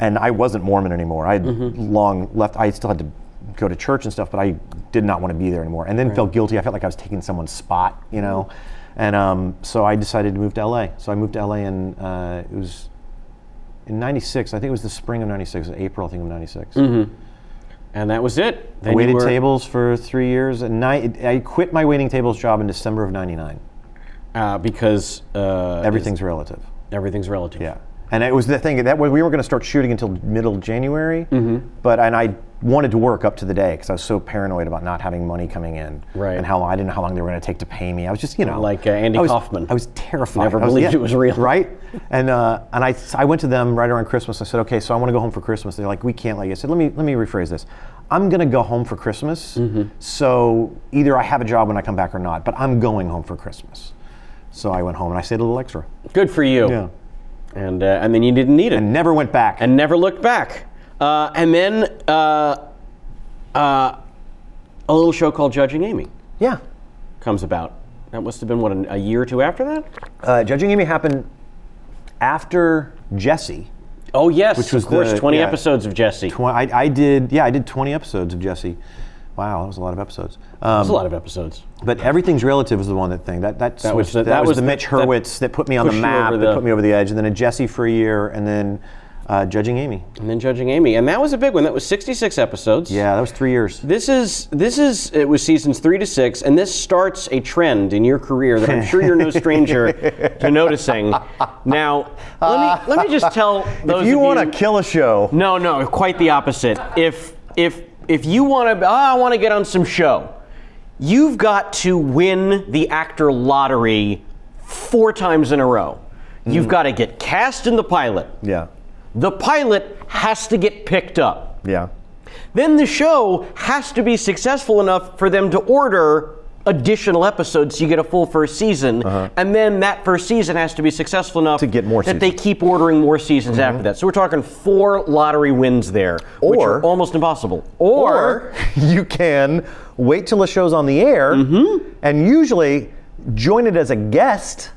and I wasn't Mormon anymore, I had mm-hmm. long left, I still had to go to church and stuff, but I did not wanna be there anymore, and then right. felt guilty, I felt like I was taking someone's spot, you know? And um, so I decided to move to L A. So I moved to L A and uh, it was in ninety-six, I think it was the spring of ninety-six, April I think of ninety-six. Mm-hmm. And that was it. Then waited were... tables for three years. And I, I quit my waiting tables job in December of ninety-nine. Uh, because? Uh, everything's is... relative. Everything's relative. Yeah. And it was the thing, that we weren't going to start shooting until middle January, mm-hmm. but and I wanted to work up to the day because I was so paranoid about not having money coming in. Right. And how I didn't know how long they were going to take to pay me. I was just, you know. Like uh, Andy I was, Kaufman. I was terrified. Never I believed was, yeah, it was real. Right? And uh, and I I went to them right around Christmas. I said, okay, so I want to go home for Christmas. They're like, we can't let you. I said, let me, let me rephrase this. I'm going to go home for Christmas, mm-hmm. so either I have a job when I come back or not, but I'm going home for Christmas. So I went home and I stayed a little extra. Good for you. Yeah. And, uh, and then you didn't need it. And never went back. And never looked back. Uh, and then uh, uh, a little show called Judging Amy. Yeah. Comes about. That must have been, what, a year or two after that? Uh, Judging Amy happened after Jesse. Oh, yes. Which was, of course, the, twenty yeah, episodes of Jesse. Tw I, I did, yeah, I did twenty episodes of Jesse. Wow, that was a lot of episodes. Um, That's a lot of episodes. But Everything's Relative was the one that thing. That, that, that, was, the, that, that was the Mitch Hurwitz that, that put me on the map, that the... put me over the edge, and then a Jesse for a year, and then uh, Judging Amy. And then Judging Amy. And that was a big one. That was sixty-six episodes. Yeah, that was three years. This is, this is it was seasons three to six, and this starts a trend in your career that I'm sure you're no stranger to noticing. Now, let me, let me just tell those If you want to kill a show. No, no, quite the opposite. If, if, If you want to, oh, I want to get on some show, you've got to win the actor lottery four times in a row. Mm. You've got to get cast in the pilot. Yeah. The pilot has to get picked up. Yeah. Then the show has to be successful enough for them to order additional episodes so you get a full first season, uh-huh. and then that first season has to be successful enough to get more that seasons. They keep ordering more seasons mm-hmm. after that. So we're talking four lottery wins there, or, which are almost impossible. Or, or you can wait till the show's on the air, mm-hmm. and usually join it as a guest,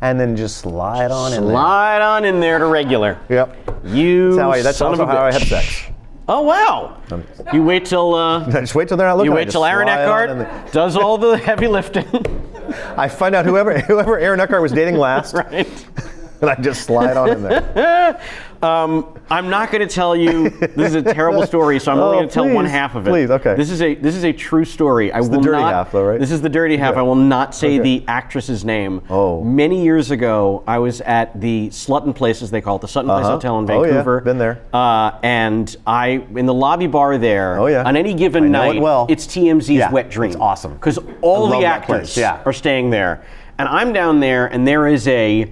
and then just slide on slide in there. Slide on in there to regular. Yep. You that's I, that's son also of a how bitch. I have sex. Oh, wow. Um, you wait till... Uh, just wait till they're not looking. You wait till Aaron Eckhart does all the heavy lifting. I find out whoever whoever Aaron Eckhart was dating last. Right. And I just slide on in there. um, I'm not going to tell you... This is a terrible story, so I'm oh, only going to tell one half of it. Please, okay. This is a, this is a true story. It's I will the dirty not, half, though, right? This is the dirty half. Yeah. I will not say okay. the actress's name. Oh. Many years ago, I was at the Slutton Place, as they call it, the Sutton uh-huh. Place Hotel in Vancouver. Oh, yeah. Been there. Uh, and I, in the lobby bar there, oh, yeah. on any given night, it well. it's T M Z's yeah. Wet Dream. It's awesome. Because all the actors yeah. are staying there. And I'm down there, and there is a...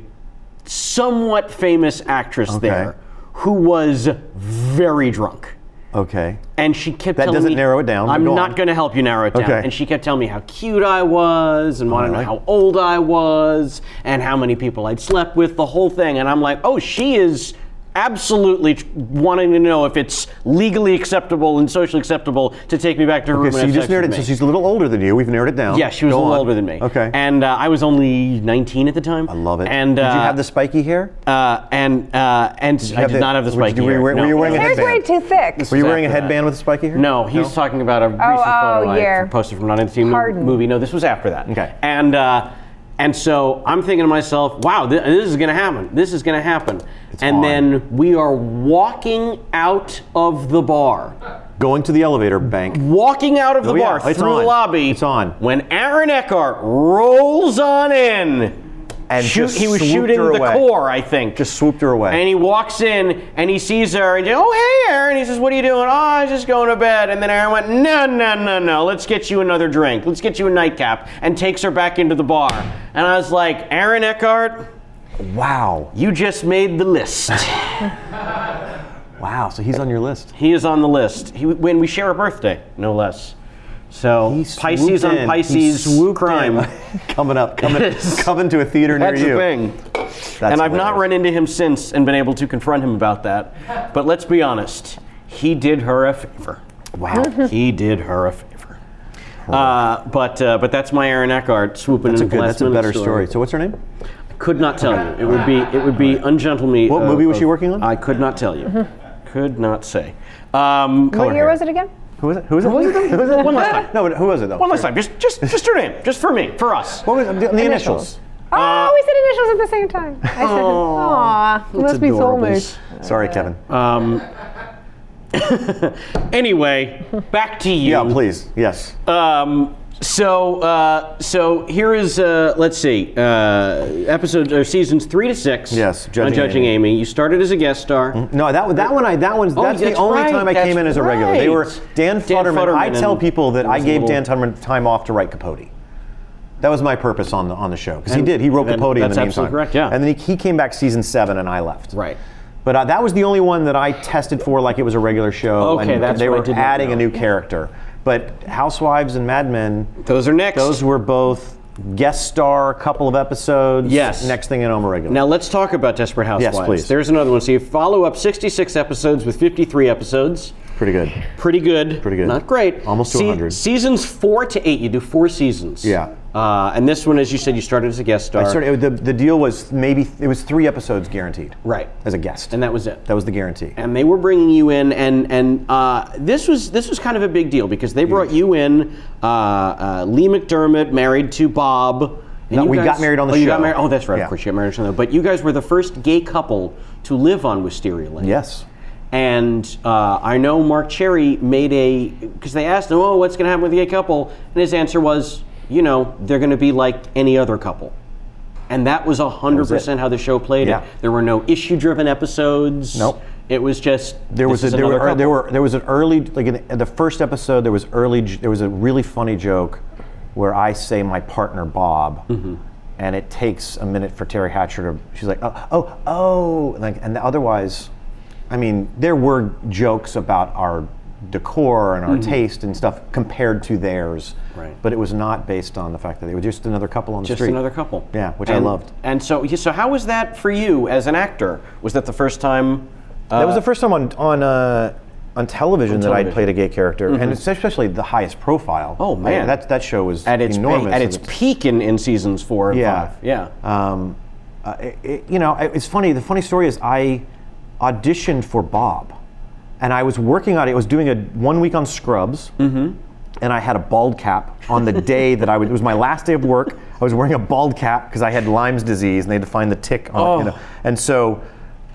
somewhat famous actress okay. there who was very drunk. Okay. And she kept that telling me... That doesn't narrow it down. I'm Go not going to help you narrow it down. Okay. And she kept telling me how cute I was and wanted to know how old I was and how many people I'd slept with, the whole thing. And I'm like, oh, she is absolutely wanting to know if it's legally acceptable and socially acceptable to take me back to her okay, room so and have sex with me. So she's a little older than you. We've narrowed it down. Yeah, she was Go a little on. older than me. Okay. And uh, I was only nineteen at the time. I love it. And, uh, did you have the spiky hair? Uh, and uh, and did I did the, not have the spiky hair. Were you wearing a headband? Hair's way too thick. Were you wearing a headband with the spiky hair? No, he no? was talking about a recent oh, photo oh, yeah. I posted from an unseen movie. No, this was after that. Okay. And, uh, and so I'm thinking to myself, wow, th this is going to happen. This is going to happen. It's and on. Then we are walking out of the bar. Going to the elevator bank. Walking out of oh, the yeah. bar it's through on. the lobby. It's on. When Aaron Eckhart rolls on in. And shoot, just he was shooting the away. core, I think. Just swooped her away. And he walks in and he sees her and he goes, oh, hey, Aaron. He says, what are you doing? Oh, I was just going to bed. And then Aaron went, no, no, no, no. Let's get you another drink. Let's get you a nightcap. And takes her back into the bar. And I was like, Aaron Eckhart, wow. You just made the list. Wow. So he's on your list. He is on the list. He, when we share a birthday, no less. So Pisces on Pisces, swoop crime coming up, coming, coming to a theater near you. That's the thing. That's and I've hilarious. not run into him since and been able to confront him about that. But let's be honest, he did her a favor. Wow, he did her a favor. Uh, but uh, but that's my Aaron Eckhart swooping that's in. A good, that's a better story. story. So what's her name? I could not tell you. It would be it would be ungentlemanly. What of, movie was of, she working on? I could not tell you. Mm-hmm. Could not say. Um, what year hair. was it again? Who was it? Who was it? Who was it? Who was it? One last time. No, but who was it though? One last time. Just, just, just her name. Just for me. For us. What was it? The, the initials. initials. Oh, uh, we said initials at the same time. I said, "Aw, it must be soulmates." Sorry, Kevin. Um. Anyway, back to you. Yeah, please. Yes. Um. So, uh, so here is, uh, let's see, uh, episodes or seasons three to six. Yes, Judging on Judging Amy. Amy. You started as a guest star. Mm-hmm. No, that that one I that one's oh, that's, that's the only right. time I that's came in as a regular. Right. They were Dan, Dan Futterman. Futterman. I tell people that I gave Dan Futterman time off to write Capote. That was my purpose on the on the show because he did. He wrote Capote in the meantime. That's absolutely correct. Yeah. And then he, he came back season seven and I left. Right. But uh, that was the only one that I tested for like it was a regular show. Okay, and, that's and they were adding a new character. But Housewives and Mad Men, those are next. Those were both guest star, a couple of episodes. Yes. Next thing you know, I'm a regular. Now let's talk about Desperate Housewives. Yes, please. There's another one. So you follow up sixty-six episodes with fifty-three episodes. Pretty good. Pretty good. Pretty good. Not great. Almost to Se one hundred. Seasons four to eight. You do four seasons. Yeah. Uh, and this one, as you said, you started as a guest star. I started, the, the deal was maybe, it was three episodes guaranteed. Right. As a guest. And that was it. That was the guarantee. And they were bringing you in, and and uh, this was this was kind of a big deal, because they brought yes. you in, uh, uh, Lee McDermott, married to Bob. And no, you we guys, got married on the oh, show. You got married, oh, that's right, yeah. of course, you got married on the show. But you guys were the first gay couple to live on Wisteria Lane. Yes. And uh, I know Mark Cherry made a, because they asked him, oh, what's going to happen with the gay couple? And his answer was, you know, they're going to be like any other couple. And that was one hundred percent how the show played yeah. it. There were no issue-driven episodes. Nope. It was just, there was a, there, were, there were there was an early, like in the, in the first episode, there was early, there was a really funny joke where I say my partner, Bob, mm-hmm. and it takes a minute for Terry Hatcher to, she's like, oh, oh, oh, and, like, and otherwise, I mean, there were jokes about our decor and our mm-hmm. taste and stuff compared to theirs. Right. But it was not based on the fact that they were just another couple on the just street. Just another couple. Yeah, which and, I loved. And so, so how was that for you as an actor? Was that the first time? Uh, that was the first time on on uh, on television on that television. I'd played a gay character, mm-hmm. and especially the highest profile. Oh man, I, that that show was at its enormous peak, at its peak in, in seasons four and yeah. five. Yeah. Um, uh, it, it, you know, it, it's funny. The funny story is I auditioned for Bob. And I was working on it. I was doing a one week on Scrubs, mm-hmm. and I had a bald cap on the day that I would. It was my last day of work. I was wearing a bald cap because I had Lyme's disease, and they had to find the tick on oh. it. You know? And so,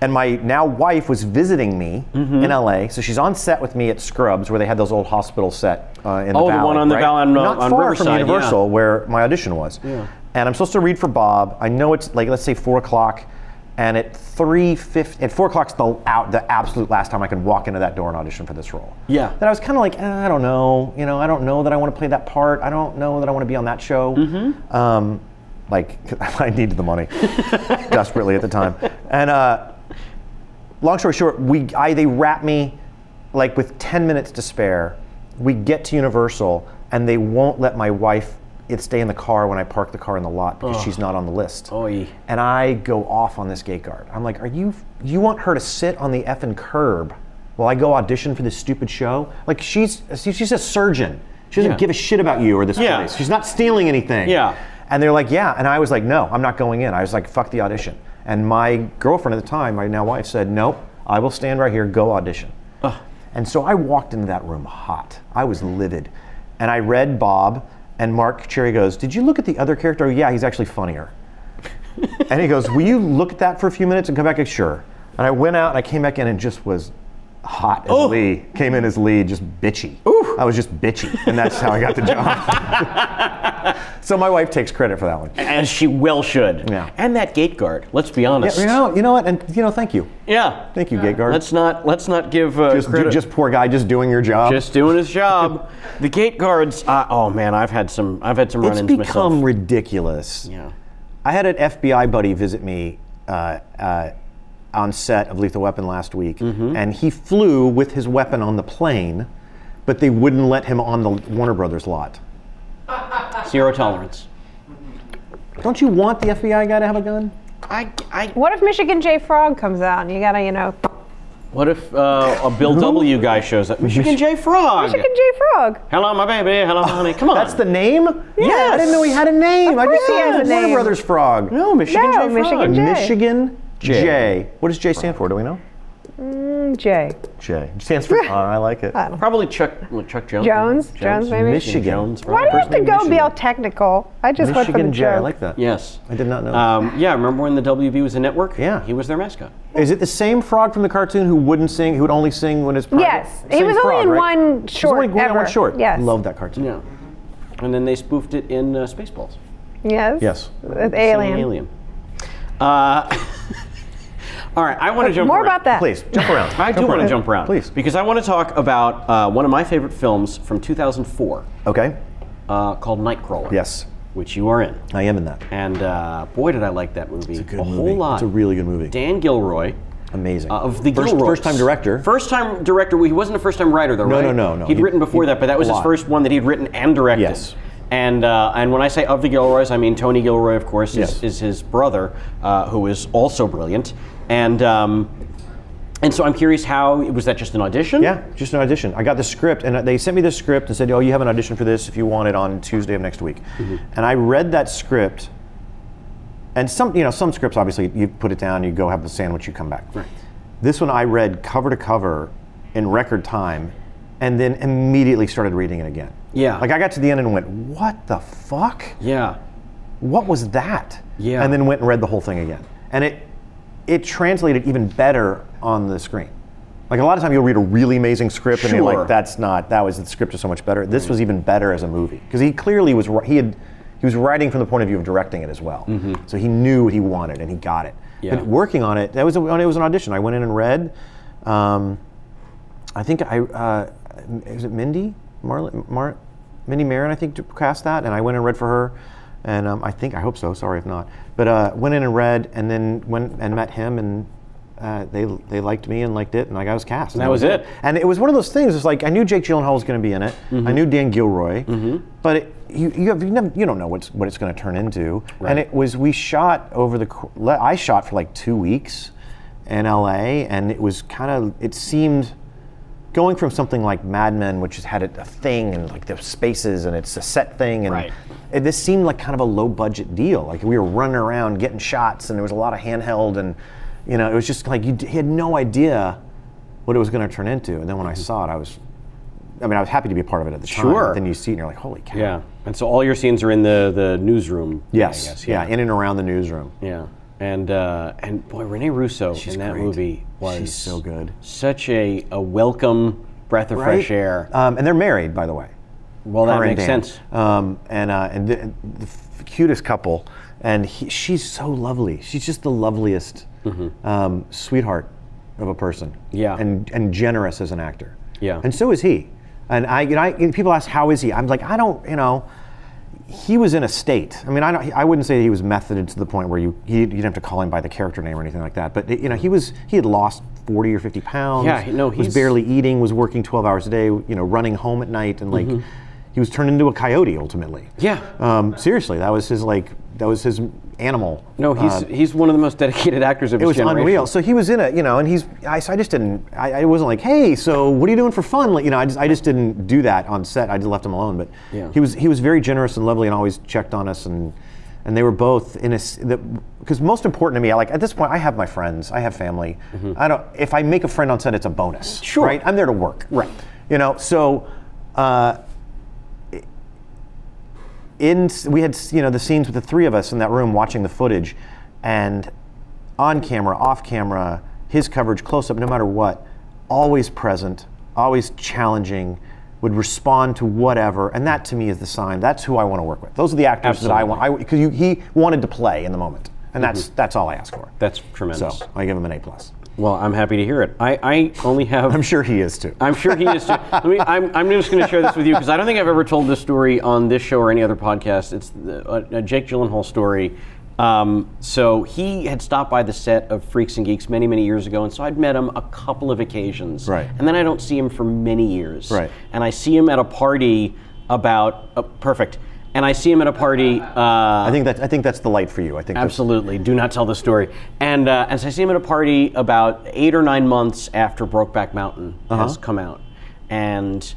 and my now wife was visiting me mm-hmm. in L A. So she's on set with me at Scrubs, where they had those old hospital set uh, in oh, the Valley. Oh, the one on right? the Valley, on, not on far Riverside, from Universal, yeah. where my audition was. Yeah. And I'm supposed to read for Bob. I know it's like let's say four o'clock. And at three fifty, at four o'clock's the out the absolute last time I can walk into that door and audition for this role. Yeah. Then I was kind of like, eh, I don't know, you know, I don't know that I want to play that part. I don't know that I want to be on that show. Mm-hmm. Um, like I needed the money desperately at the time. And uh, long story short, we I they wrap me like with ten minutes to spare. We get to Universal, and they won't let my wife. It'd stay in the car when I park the car in the lot because oh. she's not on the list. Oy. And I go off on this gate guard. I'm like, are you, you want her to sit on the effing curb while I go audition for this stupid show? Like she's, she's a surgeon. She doesn't yeah. give a shit about you or this yeah. place. She's not stealing anything. Yeah. And they're like, yeah. And I was like, no, I'm not going in. I was like, fuck the audition. And my girlfriend at the time, my now wife said, nope, I will stand right here, go audition. Ugh. And so I walked into that room hot. I was livid. And I read Bob. And Mark Cherry goes, did you look at the other character? Oh, yeah, he's actually funnier. And he goes, will you look at that for a few minutes and come back? And sure. And I went out and I came back in and just was hot as oh. Lee. Came in as Lee, just bitchy. Ooh. I was just bitchy. And that's how I got the job. So my wife takes credit for that one. As she well should. Yeah. And that gate guard, let's be honest. Yeah, you know, you know what? And you know, thank you. Yeah. Thank you, yeah. gate guard. Let's not let's not give uh, just, credit. Just poor guy just doing your job. Just doing his job. The gate guards, uh, oh man, I've had some I've had some run-ins myself. It's become ridiculous. Yeah. I had an F B I buddy visit me uh, uh, on set of Lethal Weapon last week, mm-hmm. and he flew with his weapon on the plane, but they wouldn't let him on the Warner Brothers lot. Zero tolerance. Don't you want the F B I guy to have a gun? I, I, what if Michigan J. Frog comes out and you gotta, you know... What if uh, a Bill W. guy shows up? Michigan J. Frog! Michigan J. Frog! Hello, my baby. Hello, honey. Come on. That's the name? Yes. Yeah, I didn't know he had a name. Of I just saw Warner name. Brothers Frog. No, Michigan no, J. Frog. Michigan J. Michigan J. J. What does J stand for? Do we know? Mm, J. J. Stands for. Uh, I like it. I Probably Chuck. Chuck Jones. Jones. Maybe? Jones, maybe. Michigan. Jones, right? Why do you have to go Michigan. Be all technical? I just Michigan went for the J. Joke. I like that. Yes. I did not know. Um, that. Yeah. Remember when the W B was a network? Yeah. He was their mascot. Is it the same frog from the cartoon who wouldn't sing? Who would only sing when it's private? Yes. Same he was frog, only in right? one short. He was only ever. One short. Yes. Loved that cartoon. Yeah. And then they spoofed it in uh, Spaceballs. Yes. Yes. With the Alien. Alien. Uh, All right, I want to jump more around. About that. Please, jump around. I jump do want to jump around. Please. Because I want to talk about uh, one of my favorite films from two thousand four. Okay. Uh, called Nightcrawler. Yes. Which you are in. I am in that. And uh, boy, did I like that movie. It's a good a movie. Whole lot. It's a really good movie. Dan Gilroy. Amazing. Uh, of the first, Gilroys. First-time director. First-time director. Well, he wasn't a first-time writer, though, no, right? No, no, no. He'd, he'd written before he'd, that, but that was his first one that he'd written and directed. Yes. And uh, and when I say of the Gilroys, I mean Tony Gilroy, of course, is, yes. is his brother, uh, who is also brilliant. And um, and so I'm curious, how was that? Just an audition? Yeah, just an audition. I got the script, and they sent me the script and said, "Oh, you have an audition for this if you want it on Tuesday of next week." Mm-hmm. And I read that script, and some you know some scripts obviously you put it down, you go have the sandwich, you come back. Right. This one I read cover to cover in record time, and then immediately started reading it again. Yeah. Like I got to the end and went, what the fuck? Yeah. What was that? Yeah. And then went and read the whole thing again. And it it translated even better on the screen. Like a lot of times you'll read a really amazing script sure. and you're like, that's not, that was, the script is so much better. This was even better as a movie. Because he clearly was, he had, he was writing from the point of view of directing it as well. Mm-hmm. So he knew what he wanted and he got it. Yeah. But working on it, that was, a, it was an audition. I went in and read, um, I think I, uh, was it Mindy? Marla, Mar Mindy Marin, I think, cast that, and I went and read for her, and um, I think I hope so. Sorry if not, but uh, went in and read, and then went and met him, and uh, they they liked me and liked it, and like I was cast. And, and that was it. it. And it was one of those things. It's like I knew Jake Gyllenhaal was going to be in it. Mm-hmm. I knew Dan Gilroy, mm-hmm. but it, you you, have, you, never, you don't know what's what it's going to turn into. Right. And it was we shot over the I shot for like two weeks in L A, and it was kind of it seemed. Going from something like Mad Men, which has had a thing and like the spaces and it's a set thing, and right. it, this seemed like kind of a low budget deal. Like we were running around getting shots, and there was a lot of handheld, and you know it was just like you he had no idea what it was going to turn into. And then when I saw it, I was, I mean, I was happy to be a part of it at the time. Sure. But then you see it, and you're like, holy cow. Yeah. And so all your scenes are in the the newsroom. Yes. I guess. Yeah. yeah. In and around the newsroom. Yeah. And uh, and boy, Renee Russo She's in that great. movie was She's so good. Such a, a welcome breath of right? fresh air. Um, and they're married, by the way. Well, that makes Dan. sense. Um, and uh, and the, the cutest couple. And he, she's so lovely. She's just the loveliest mm-hmm. um, sweetheart of a person. Yeah. And and generous as an actor. Yeah. And so is he. And I, you know, I and people ask how is he? I'm like I don't you know. He was in a state. I mean, I don't, I wouldn't say he was method to the point where you he, you didn't have to call him by the character name or anything like that. But you know, he was he had lost forty or fifty pounds. Yeah, no, he was barely eating. Was working twelve hours a day. You know, running home at night, and like mm-hmm. he was turned into a coyote ultimately. Yeah. Um, seriously, that was his like that was his animal. No, he's uh, he's one of the most dedicated actors of his generation. It was unreal. So he was in it, you know, and he's I, so I just didn't I, I wasn't like hey, so what are you doing for fun? Like you know, I just I just didn't do that on set. I just left him alone. But yeah. he was he was very generous and lovely and always checked on us and and they were both in a because most important to me, I like at this point I have my friends, I have family. Mm-hmm. I don't if I make a friend on set, it's a bonus. Sure, right? I'm there to work. Right. You know, so. Uh, In we had you know the scenes with the three of us in that room watching the footage, and on camera, off camera, his coverage, close up, no matter what, always present, always challenging, would respond to whatever, and that to me is the sign. That's who I want to work with. Those are the actors Absolutely. that I want. Because he wanted to play in the moment, and that's mm-hmm. that's all I ask for. That's tremendous. So I give him an A plus. Well, I'm happy to hear it. I, I only have... I'm sure he is, too. I'm sure he is, too. Let me, I'm, I'm just going to share this with you, because I don't think I've ever told this story on this show or any other podcast. It's the, a, a Jake Gyllenhaal story. Um, so he had stopped by the set of Freaks and Geeks many, many years ago, and so I'd met him a couple of occasions. Right. And then I don't see him for many years. Right. And I see him at a party about... Uh, perfect. And I see him at a party. Uh, I think that I think that's the light for you. I think absolutely. Do not tell the story. And uh, as I see him at a party about eight or nine months after Brokeback Mountain uh-huh. has come out, and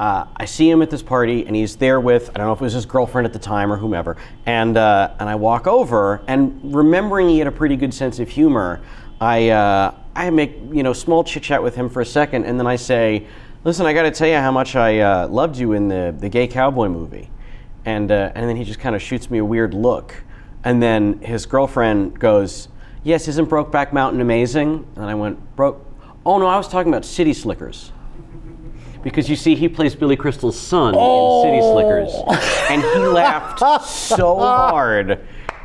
uh, I see him at this party, and he's there with I don't know if it was his girlfriend at the time or whomever. And uh, and I walk over, and remembering he had a pretty good sense of humor, I uh, I make you know small chit chat with him for a second, and then I say, "Listen, I got to tell you how much I uh, loved you in the the gay cowboy movie." And, uh, and then he just kind of shoots me a weird look. And then his girlfriend goes, yes, isn't Brokeback Mountain amazing? And I went, Broke, oh no, I was talking about City Slickers. Because you see, he plays Billy Crystal's son oh. in City Slickers. And he laughed so hard.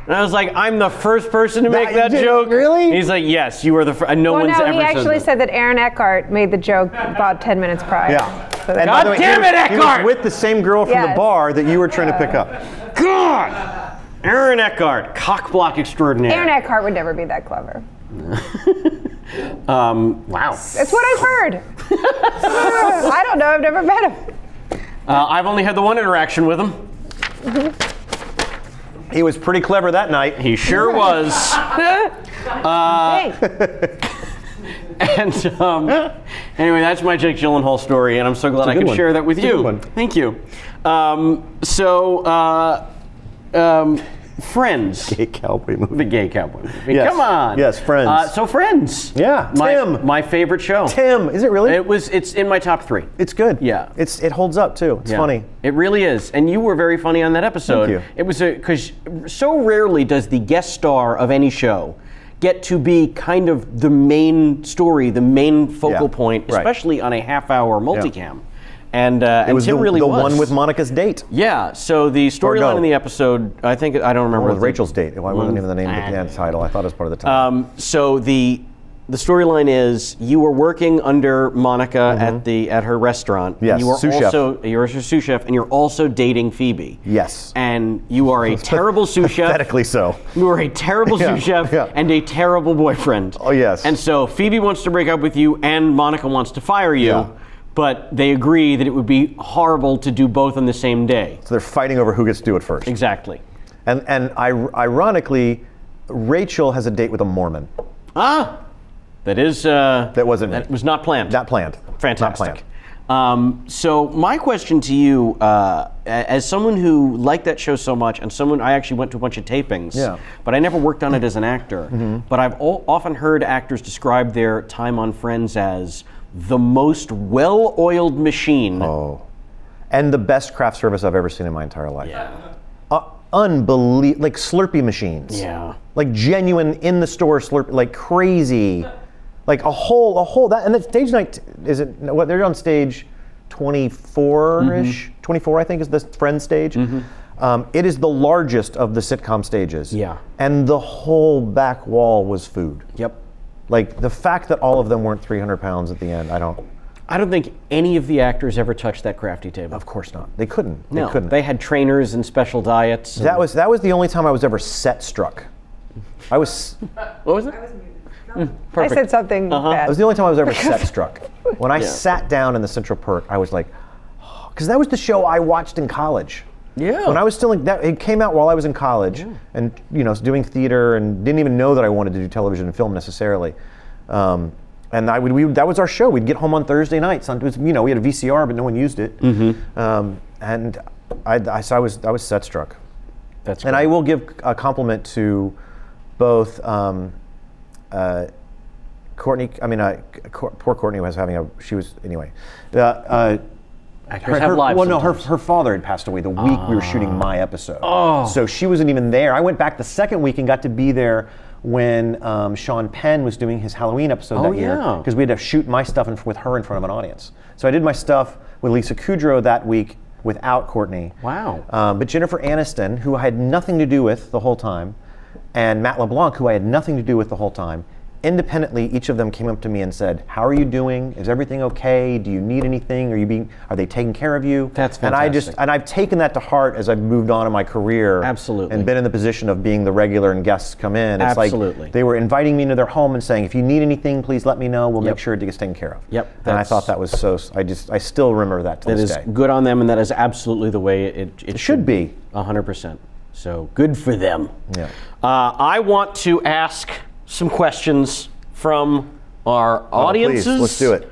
And I was like, I'm the first person to make that, that joke. Really? And he's like, yes, you were the first. And no well, one's no, ever said that. He actually said that Aaron Eckhart made the joke about ten minutes prior. Yeah. So and God way, damn it, he was, Eckhart! He was with the same girl from yes. the bar that you were trying to pick up. God! Aaron Eckhart, cockblock extraordinaire. Aaron Eckhart would never be that clever. um, wow. That's what I've heard. I don't know. I've never met him. Uh, I've only had the one interaction with him. Mm-hmm. He was pretty clever that night. He sure was. uh, hey. And um, anyway, that's my Jake Gyllenhaal story, and I'm so glad I could one. share that with it's you. Thank you. Um, so, uh, um, Friends. Gay cowboy movie. The gay cowboy movie. Yes. Come on. Yes, Friends. Uh, so Friends. Yeah. My, Tim. My favorite show. Tim. Is it really? It was. It's in my top three. It's good. Yeah. It's it holds up too. It's yeah. funny. It really is. And you were very funny on that episode. Thank you. It was a because so rarely does the guest star of any show get to be kind of the main story, the main focal yeah. point, especially right. on a half-hour multicam. Yeah. And, uh, it and was Tim the, really the was. one with Monica's date. Yeah, so the storyline in the episode, I think, I don't remember. Or with Rachel's date. Well, I wasn't even the name of the title. I thought it was part of the title. Um, so the the storyline is you were working under Monica mm-hmm. at the at her restaurant. Yes, and you are sous also, chef. You're a sous chef, and you're also dating Phoebe. Yes. And you are a terrible sous chef. Pathetically so. You are a terrible yeah, sous chef yeah. and a terrible boyfriend. Oh, yes. And so Phoebe wants to break up with you, and Monica wants to fire you. Yeah. But they agree that it would be horrible to do both on the same day. So they're fighting over who gets to do it first. Exactly. And and I, ironically, Rachel has a date with a Mormon. Ah, that is. Uh, that wasn't. That was not planned. Not planned. Fantastic. Not planned. Um, so my question to you, uh, as someone who liked that show so much, and someone I actually went to a bunch of tapings, yeah. but I never worked on it as an actor. Mm-hmm. But I've all, often heard actors describe their time on Friends as the most well-oiled machine. Oh, and the best craft service I've ever seen in my entire life. Yeah. Uh, unbelievable, like Slurpee machines. Yeah. Like genuine in the store Slurpee, like crazy, like a whole, a whole that. And that stage night is it? What they're on stage, twenty-four ish, mm-hmm. twenty-four I think is the Friends stage. Mm-hmm. Um, it is the largest of the sitcom stages. Yeah. And the whole back wall was food. Yep. Like, the fact that all of them weren't three hundred pounds at the end, I don't... I don't think any of the actors ever touched that crafty table. Of course not. They couldn't. They no, couldn't. They had trainers and special diets. And that was that was the only time I was ever set struck. I was... What was it? I was muted. No. Perfect. I said something uh-huh. bad. It was the only time I was ever set struck. When I yeah. sat down in the Central Perk, I was like... Because oh, that was the show I watched in college. Yeah. When I was still in, that, it came out while I was in college yeah. and, you know, doing theater and didn't even know that I wanted to do television and film necessarily. Um, and I would, we, that was our show. We'd get home on Thursday nights. On, it was, you know, we had a V C R, but no one used it. Mm-hmm. um, and I, I, so I, was, I was set struck. That's and great. I will give a compliment to both um, uh, Courtney, I mean, uh, poor Courtney was having a, she was, anyway. Uh, uh, Her, her, well, sometimes. no, her her father had passed away the week uh, we were shooting my episode. Oh. So she wasn't even there. I went back the second week and got to be there when um, Sean Penn was doing his Halloween episode oh, that year. Because yeah. we had to shoot my stuff in, with her in front of an audience. So I did my stuff with Lisa Kudrow that week without Courtney. Wow. Um, but Jennifer Aniston, who I had nothing to do with the whole time, and Matt LeBlanc, who I had nothing to do with the whole time, independently, each of them came up to me and said, "How are you doing? Is everything okay? Do you need anything? Are you being? Are they taking care of you?" That's fantastic. And I just and I've taken that to heart as I've moved on in my career. Absolutely. And been in the position of being the regular and guests come in. It's Absolutely. Like they were inviting me into their home and saying, "If you need anything, please let me know. We'll yep. make sure it gets taken care of." Yep. That's, and I thought that was so. I just I still remember that to this day. That is good on them, and that is absolutely the way it it, it should be. A hundred percent. So good for them. Yeah. Uh, I want to ask some questions from our audiences. Oh, please. Let's do it.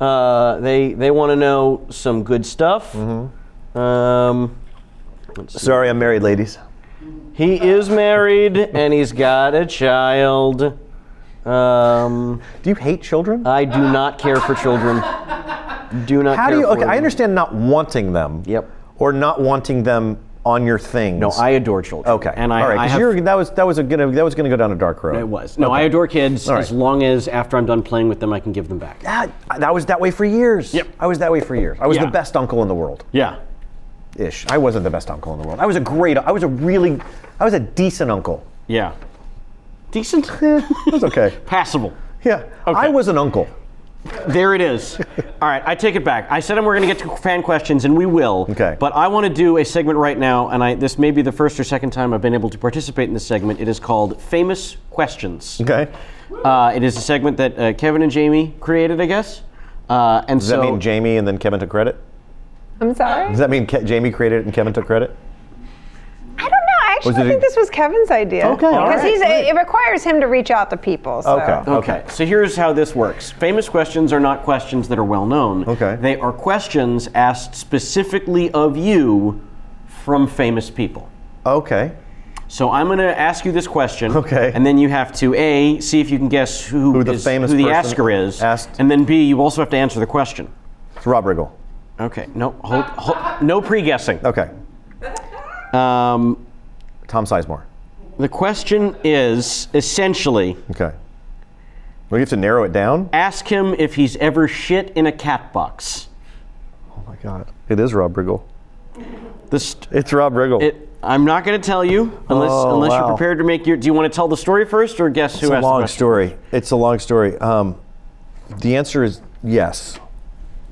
Uh, they they want to know some good stuff. Mm-hmm. um, Sorry, I'm married, ladies. He is married and he's got a child. Um, do you hate children? I do not care for children. Do not. How care do you? For okay, them. I understand not wanting them. Yep. Or not wanting them on your things. No, I adore children. Okay, and I, all right. I have, you're, that was that was a gonna that was gonna go down a dark road. It was. No, okay. I adore kids right. as long as after I'm done playing with them, I can give them back. That that was that way for years. Yep, I was that way for years. I was yeah. the best uncle in the world. Yeah, ish. I wasn't the best uncle in the world. I was a great. I was a really. I was a decent uncle. Yeah, decent. That's okay. Passable. Yeah, okay. I was an uncle. There it is. All right, I take it back. I said we're going to get to fan questions, and we will. Okay. But I want to do a segment right now, and I, this may be the first or second time I've been able to participate in this segment. It is called Famous Questions. Okay. Uh, it is a segment that uh, Kevin and Jamie created, I guess. Uh, and Does so, that mean Jamie and then Kevin took credit? I'm sorry? Does that mean Ke- Jamie created it and Kevin took credit? I actually think this was Kevin's idea. Okay, all right. Because he's, it requires him to reach out to people. So. Okay, okay. So here's how this works. Famous questions are not questions that are well known. Okay. They are questions asked specifically of you from famous people. Okay. So I'm going to ask you this question. Okay. And then you have to, A, see if you can guess who, who the, is, famous who the asker is. Asked. And then, B, you also have to answer the question. It's Rob Riggle. Okay. No, hold, hold, no pre-guessing. Okay. Um... Tom Sizemore. The question is essentially. Okay. We have to narrow it down. Ask him if he's ever shit in a cat box. Oh my God! It is Rob Riggle. This. It's Rob Riggle. It, I'm not going to tell you unless oh, unless wow. you're prepared to make your. Do you want to tell the story first, or guess who? It's a long story. It's a long story. Um, the answer is yes.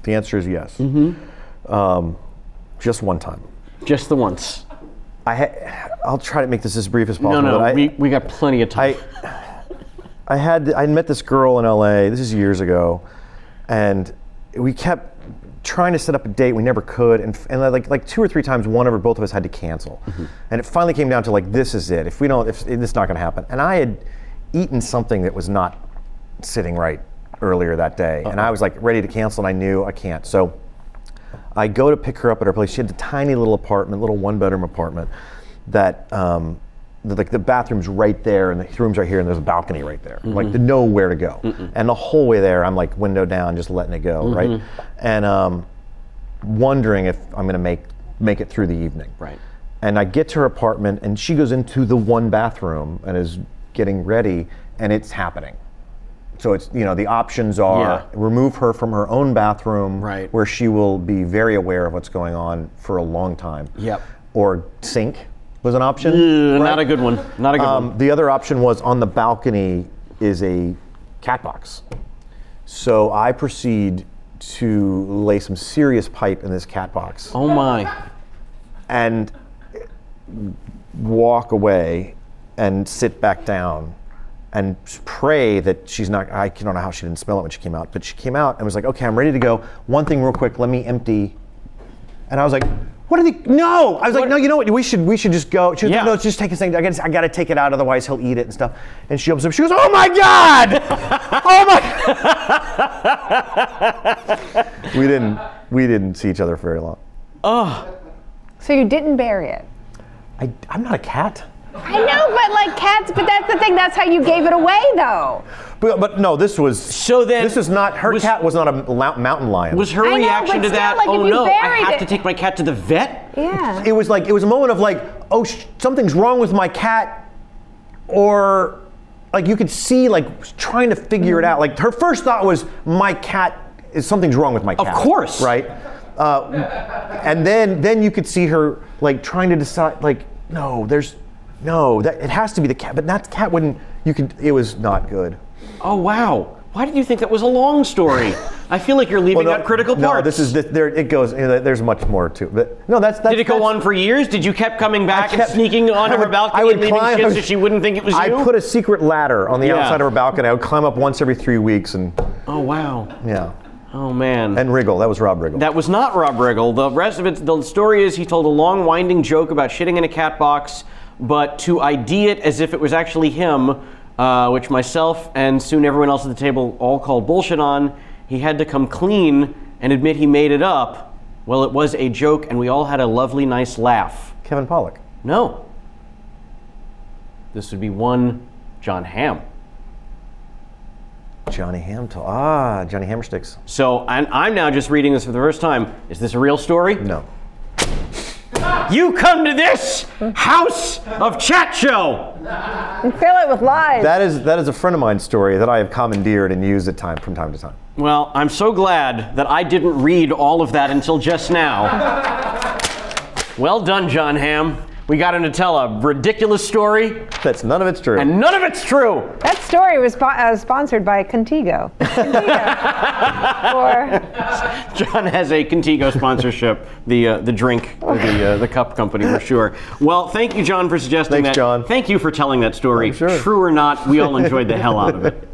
The answer is yes. Mm-hmm. Um, just one time. Just the once. I ha I'll try to make this as brief as possible. No, no, I, we we got plenty of time. I, I had I met this girl in L A. This is years ago, and we kept trying to set up a date. We never could, and, and like like two or three times, one or both of us had to cancel. Mm-hmm. And it finally came down to like, this is it. If we don't, if it's not going to happen. And I had eaten something that was not sitting right earlier that day, uh-huh. and I was like ready to cancel, and I knew I can't. So I go to pick her up at her place. She had the tiny little apartment, little one-bedroom apartment, that um, the, like the bathroom's right there, and the room's right here, and there's a balcony right there. Mm-hmm. Like, nowhere to go. Mm-mm. And the whole way there, I'm like window down, just letting it go, mm-hmm. right? And um, wondering if I'm gonna make make it through the evening. Right. And I get to her apartment, and she goes into the one bathroom and is getting ready, and it's happening. So it's, you know, the options are yeah. remove her from her own bathroom, right. where she will be very aware of what's going on for a long time. Yep. Or sink was an option. Mm, right? Not a good one. Not a good um, one. The other option was on the balcony is a cat box. So I proceed to lay some serious pipe in this cat box. Oh my. And walk away and sit back down. And pray that she's not, I don't know how she didn't smell it when she came out, but she came out and was like, okay, I'm ready to go. One thing real quick, let me empty. And I was like, what are they, no! I was what? like, no, you know what, we should we should just go. She was yeah. like, no, let's just take his thing, I gotta, I gotta take it out, otherwise he'll eat it and stuff. And she opens up, she goes, oh my God! Oh my God! we, didn't, we didn't see each other for very long. Oh. So you didn't bury it? I, I'm not a cat. I know, but like cats, but that's the thing, that's how you gave it away though. But, but no, this was, so then this is not, her was, cat was not a mountain lion. Was her I reaction know, to still, that, like, oh no, I have it. to take my cat to the vet? Yeah. It was like, it was a moment of like, oh, sh something's wrong with my cat, or like you could see like trying to figure mm. it out. Like her first thought was, my cat, is something's wrong with my cat. Of course. Right? Uh, and then, then you could see her like trying to decide, like, no, there's, No, that, it has to be the cat, but that cat wouldn't, you could, it was not good. Oh, wow. Why did you think that was a long story? I feel like you're leaving well, no, out critical parts. No, this is, the, there, it goes, you know, there's much more to it. But no, that's, that's Did it go on for years? Did you kept coming back kept, and sneaking onto would, her balcony I would and leaving climb, shit I would, so she wouldn't think it was you? I put a secret ladder on the yeah. outside of her balcony. I would climb up once every three weeks and... Oh, wow. Yeah. Oh, man. And Riggle. That was Rob Riggle. That was not Rob Riggle. The rest of it, the story is he told a long, winding joke about shitting in a cat box, but to I D it as if it was actually him, uh, which myself and soon everyone else at the table all called bullshit on, he had to come clean and admit he made it up. Well, it was a joke, and we all had a lovely, nice laugh. Kevin Pollak. No. This would be one John Hamm. Johnny Hamm, ah, Johnny Hammersticks. So I'm, I'm now just reading this for the first time. Is this a real story? No. You come to this house of chat show and fill it with lies. That is that is a friend of mine's story that I have commandeered and used at time from time to time. Well, I'm so glad that I didn't read all of that until just now. Well done, John Hamm. We got him to tell a ridiculous story. That's none of it's true. And none of it's true. That story was uh, sponsored by Contigo. Contigo. John has a Contigo sponsorship, the uh, the drink, the uh, the cup company for sure. Well, thank you, John, for suggesting Thanks, that. Thanks, John. Thank you for telling that story. Sure. True or not, we all enjoyed the hell out of it.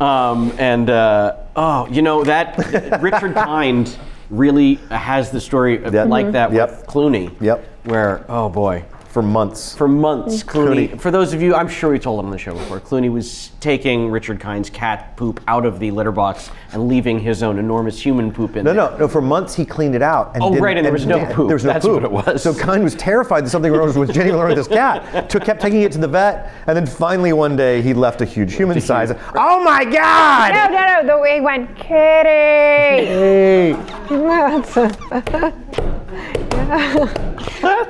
Um, and uh, oh, you know that Richard Kind really has the story of, yep. like that yep. with Clooney. Yep. Where, oh boy. For months. For months, Clooney, Clooney. For those of you, I'm sure we told him on the show before, Clooney was taking Richard Kind's cat poop out of the litter box and leaving his own enormous human poop in no, there. No, no, no, for months he cleaned it out. And oh, didn't, right, and there was and no poop. There was no That's poop. That's what it was. So Kind was terrified that something was with Jenny Lauren with his cat, took, kept taking it to the vet, and then finally one day he left a huge human size. Human. Oh my God! No, no, no, the way he went, kitty!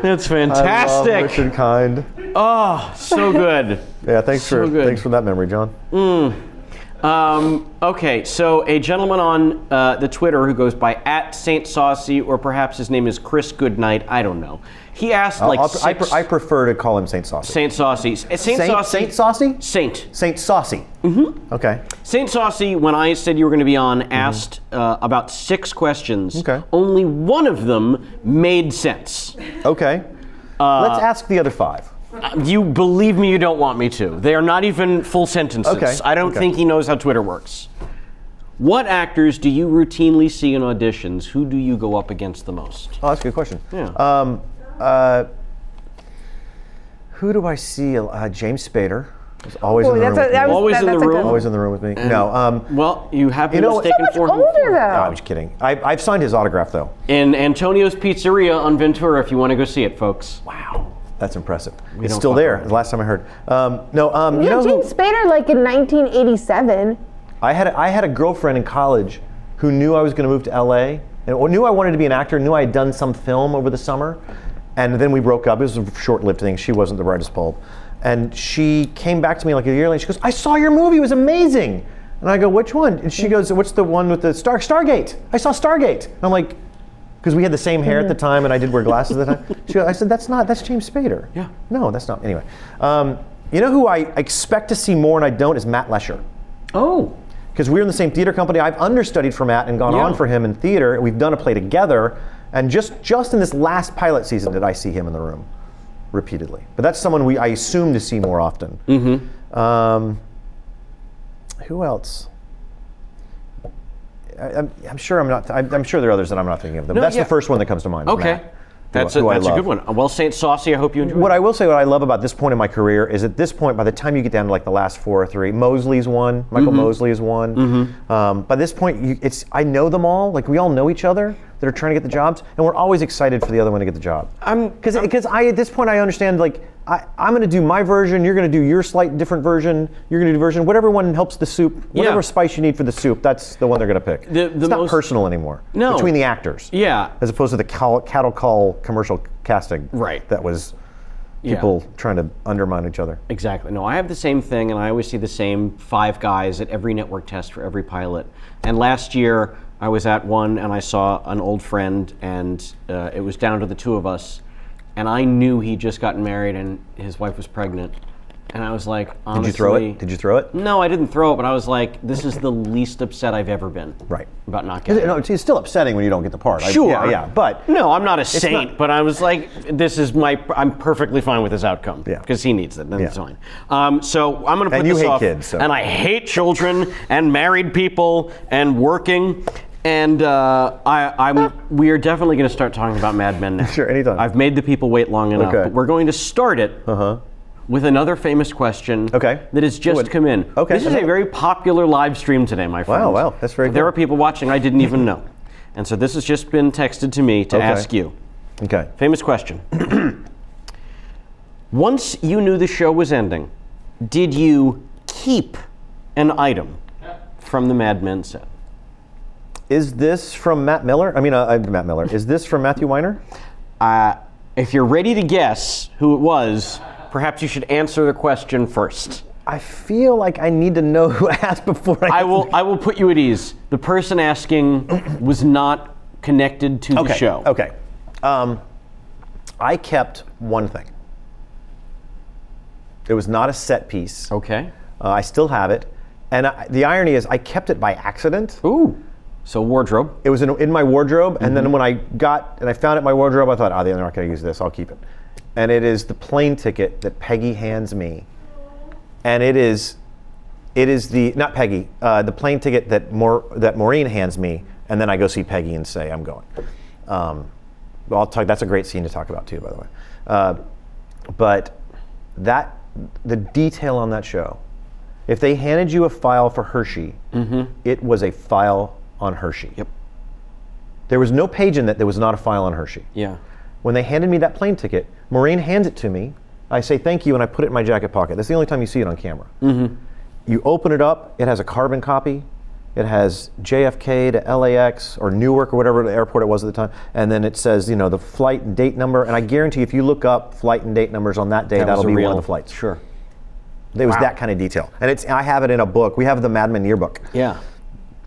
That's fantastic. I love Richard Kind. Oh, so good. Yeah, thanks so for good. thanks for that memory, John. Mm. Um, okay, so a gentleman on uh, the Twitter who goes by at Saint Saucy, or perhaps his name is Chris Goodnight, I don't know. He asked like uh, six, I, pre I prefer to call him Saint Saucy. Saint Saucy. Saint, Saint Saucy. Saint Saucy? Saint. Saint Saucy. Mm-hmm. Okay. Saint Saucy, when I said you were going to be on, asked mm-hmm. uh, about six questions. Okay. Only one of them made sense. Okay. Uh, Let's ask the other five. You believe me, you don't want me to. They are not even full sentences. Okay. I don't okay. think he knows how Twitter works. What actors do you routinely see in auditions? Who do you go up against the most? Oh, that's a good question. Yeah. Um, uh, who do I see? Uh, James Spader. He's always oh, in the room. A, that was, always that, in the room. Always in the room with me. And no. Um, well, you have been you know, mistaken so much for him. Older, no, I was kidding. I, I've signed his autograph though. In Antonio's Pizzeria on Ventura, if you want to go see it, folks. Wow. That's impressive. We it's still there. The last time I heard. Um, no, um, you, you know James who, Spader like in nineteen eighty-seven. I had a, I had a girlfriend in college who knew I was going to move to L A and knew I wanted to be an actor. Knew I had done some film over the summer, and then we broke up. It was a short-lived thing. She wasn't the brightest bulb, and she came back to me like a year later. She goes, "I saw your movie. It was amazing." And I go, "Which one?" And she goes, "What's the one with the star? Stargate. I saw Stargate." And I'm like. Because we had the same hair at the time, and I did wear glasses at the time. She, I said, that's not, that's James Spader. Yeah. No, that's not, anyway. Um, you know who I expect to see more and I don't is Matt Lesher. Oh. Because we're in the same theater company. I've understudied for Matt and gone yeah. on for him in theater. We've done a play together. And just, just in this last pilot season did I see him in the room repeatedly. But that's someone we I assume to see more often. Mm-hmm. Um, who else? I'm, I'm sure I'm not. I'm, I'm sure there are others that I'm not thinking of. Them. No, that's yeah. the first one that comes to mind. Okay, Matt, that's, who, a, who that's a good one. Well, Saint Saucy, I hope you enjoy. What it. I will say, what I love about this point in my career is at this point, by the time you get down to like the last four or three, Mosley's one, Michael mm-hmm. Mosley's one. Mm-hmm. um, by this point, you, it's I know them all. Like we all know each other that are trying to get the jobs, and we're always excited for the other one to get the job. I'm because because I at this point I understand like. I, I'm going to do my version, you're going to do your slight different version, you're going to do version, whatever one helps the soup, whatever yeah. spice you need for the soup, that's the one they're going to pick. The, the it's not most, personal anymore. No. Between the actors. Yeah. As opposed to the cow, cattle call commercial casting. Right. That was people yeah. trying to undermine each other. Exactly. No, I have the same thing, and I always see the same five guys at every network test for every pilot. And last year, I was at one, and I saw an old friend, and uh, it was down to the two of us. And I knew he'd just gotten married and his wife was pregnant. And I was like, honestly. Did you throw it? Did you throw it? No, I didn't throw it, but I was like, this is the least upset I've ever been. Right. About not getting it. No, it's still upsetting when you don't get the part. Sure. I, yeah, yeah, but. No, I'm not a saint, not, but I was like, this is my, I'm perfectly fine with this outcome. Yeah. Because he needs it, and yeah. it's fine. Um, so I'm going to put this off. And you hate kids. So. And I hate children, and married people, and working. And uh, I, I'm, we are definitely going to start talking about Mad Men now. Sure, anytime. I've made the people wait long enough. Okay. But we're going to start it uh-huh. with another famous question okay. that has just come in. Okay. This is a very popular live stream today, my friend. Wow, wow, that's very good. There cool. are people watching I didn't even know. And so this has just been texted to me to okay. ask you. Okay. Famous question. Once you knew the show was ending, did you keep an item from the Mad Men set? Is this from Matt Miller? I mean, uh, Matt Miller. Is this from Matthew Weiner? Uh, if you're ready to guess who it was, perhaps you should answer the question first. I feel like I need to know who asked before I... I will, I will put you at ease. The person asking was not connected to okay, the show. Okay. Um, I kept one thing. It was not a set piece. Okay. Uh, I still have it. And I, the irony is I kept it by accident. Ooh. So wardrobe. It was in, in my wardrobe, mm-hmm. and then when I got, and I found it in my wardrobe, I thought, oh, they're not gonna use this, I'll keep it. And it is the plane ticket that Peggy hands me. And it is, it is the, not Peggy, uh, the plane ticket that, Maur that Maureen hands me, and then I go see Peggy and say, I'm going. Um, well, I'll talk, that's a great scene to talk about too, by the way. Uh, but that, the detail on that show, if they handed you a file for Hershey, mm-hmm. it was a file on Hershey. Yep. There was no page in that there was not a file on Hershey. Yeah. When they handed me that plane ticket, Maureen hands it to me. I say thank you and I put it in my jacket pocket. That's the only time you see it on camera. Mm-hmm. You open it up, it has a carbon copy. It has J F K to L A X or Newark or whatever the airport it was at the time. And then it says, you know, the flight and date number. And I guarantee if you look up flight and date numbers on that day, that that'll be real, one of the flights. Sure. It was wow. that kind of detail. And it's I have it in a book. We have the Mad Men yearbook. Yeah.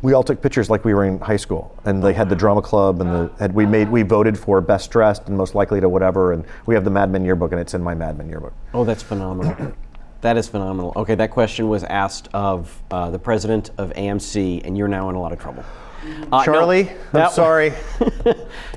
We all took pictures like we were in high school, and they had the drama club, and the and we made we voted for best dressed and most likely to whatever, and we have the Mad Men yearbook, and it's in my Mad Men yearbook. Oh, that's phenomenal. That is phenomenal. Okay, that question was asked of uh, the president of A M C, and you're now in a lot of trouble. Uh, Charlie, no, that, I'm sorry.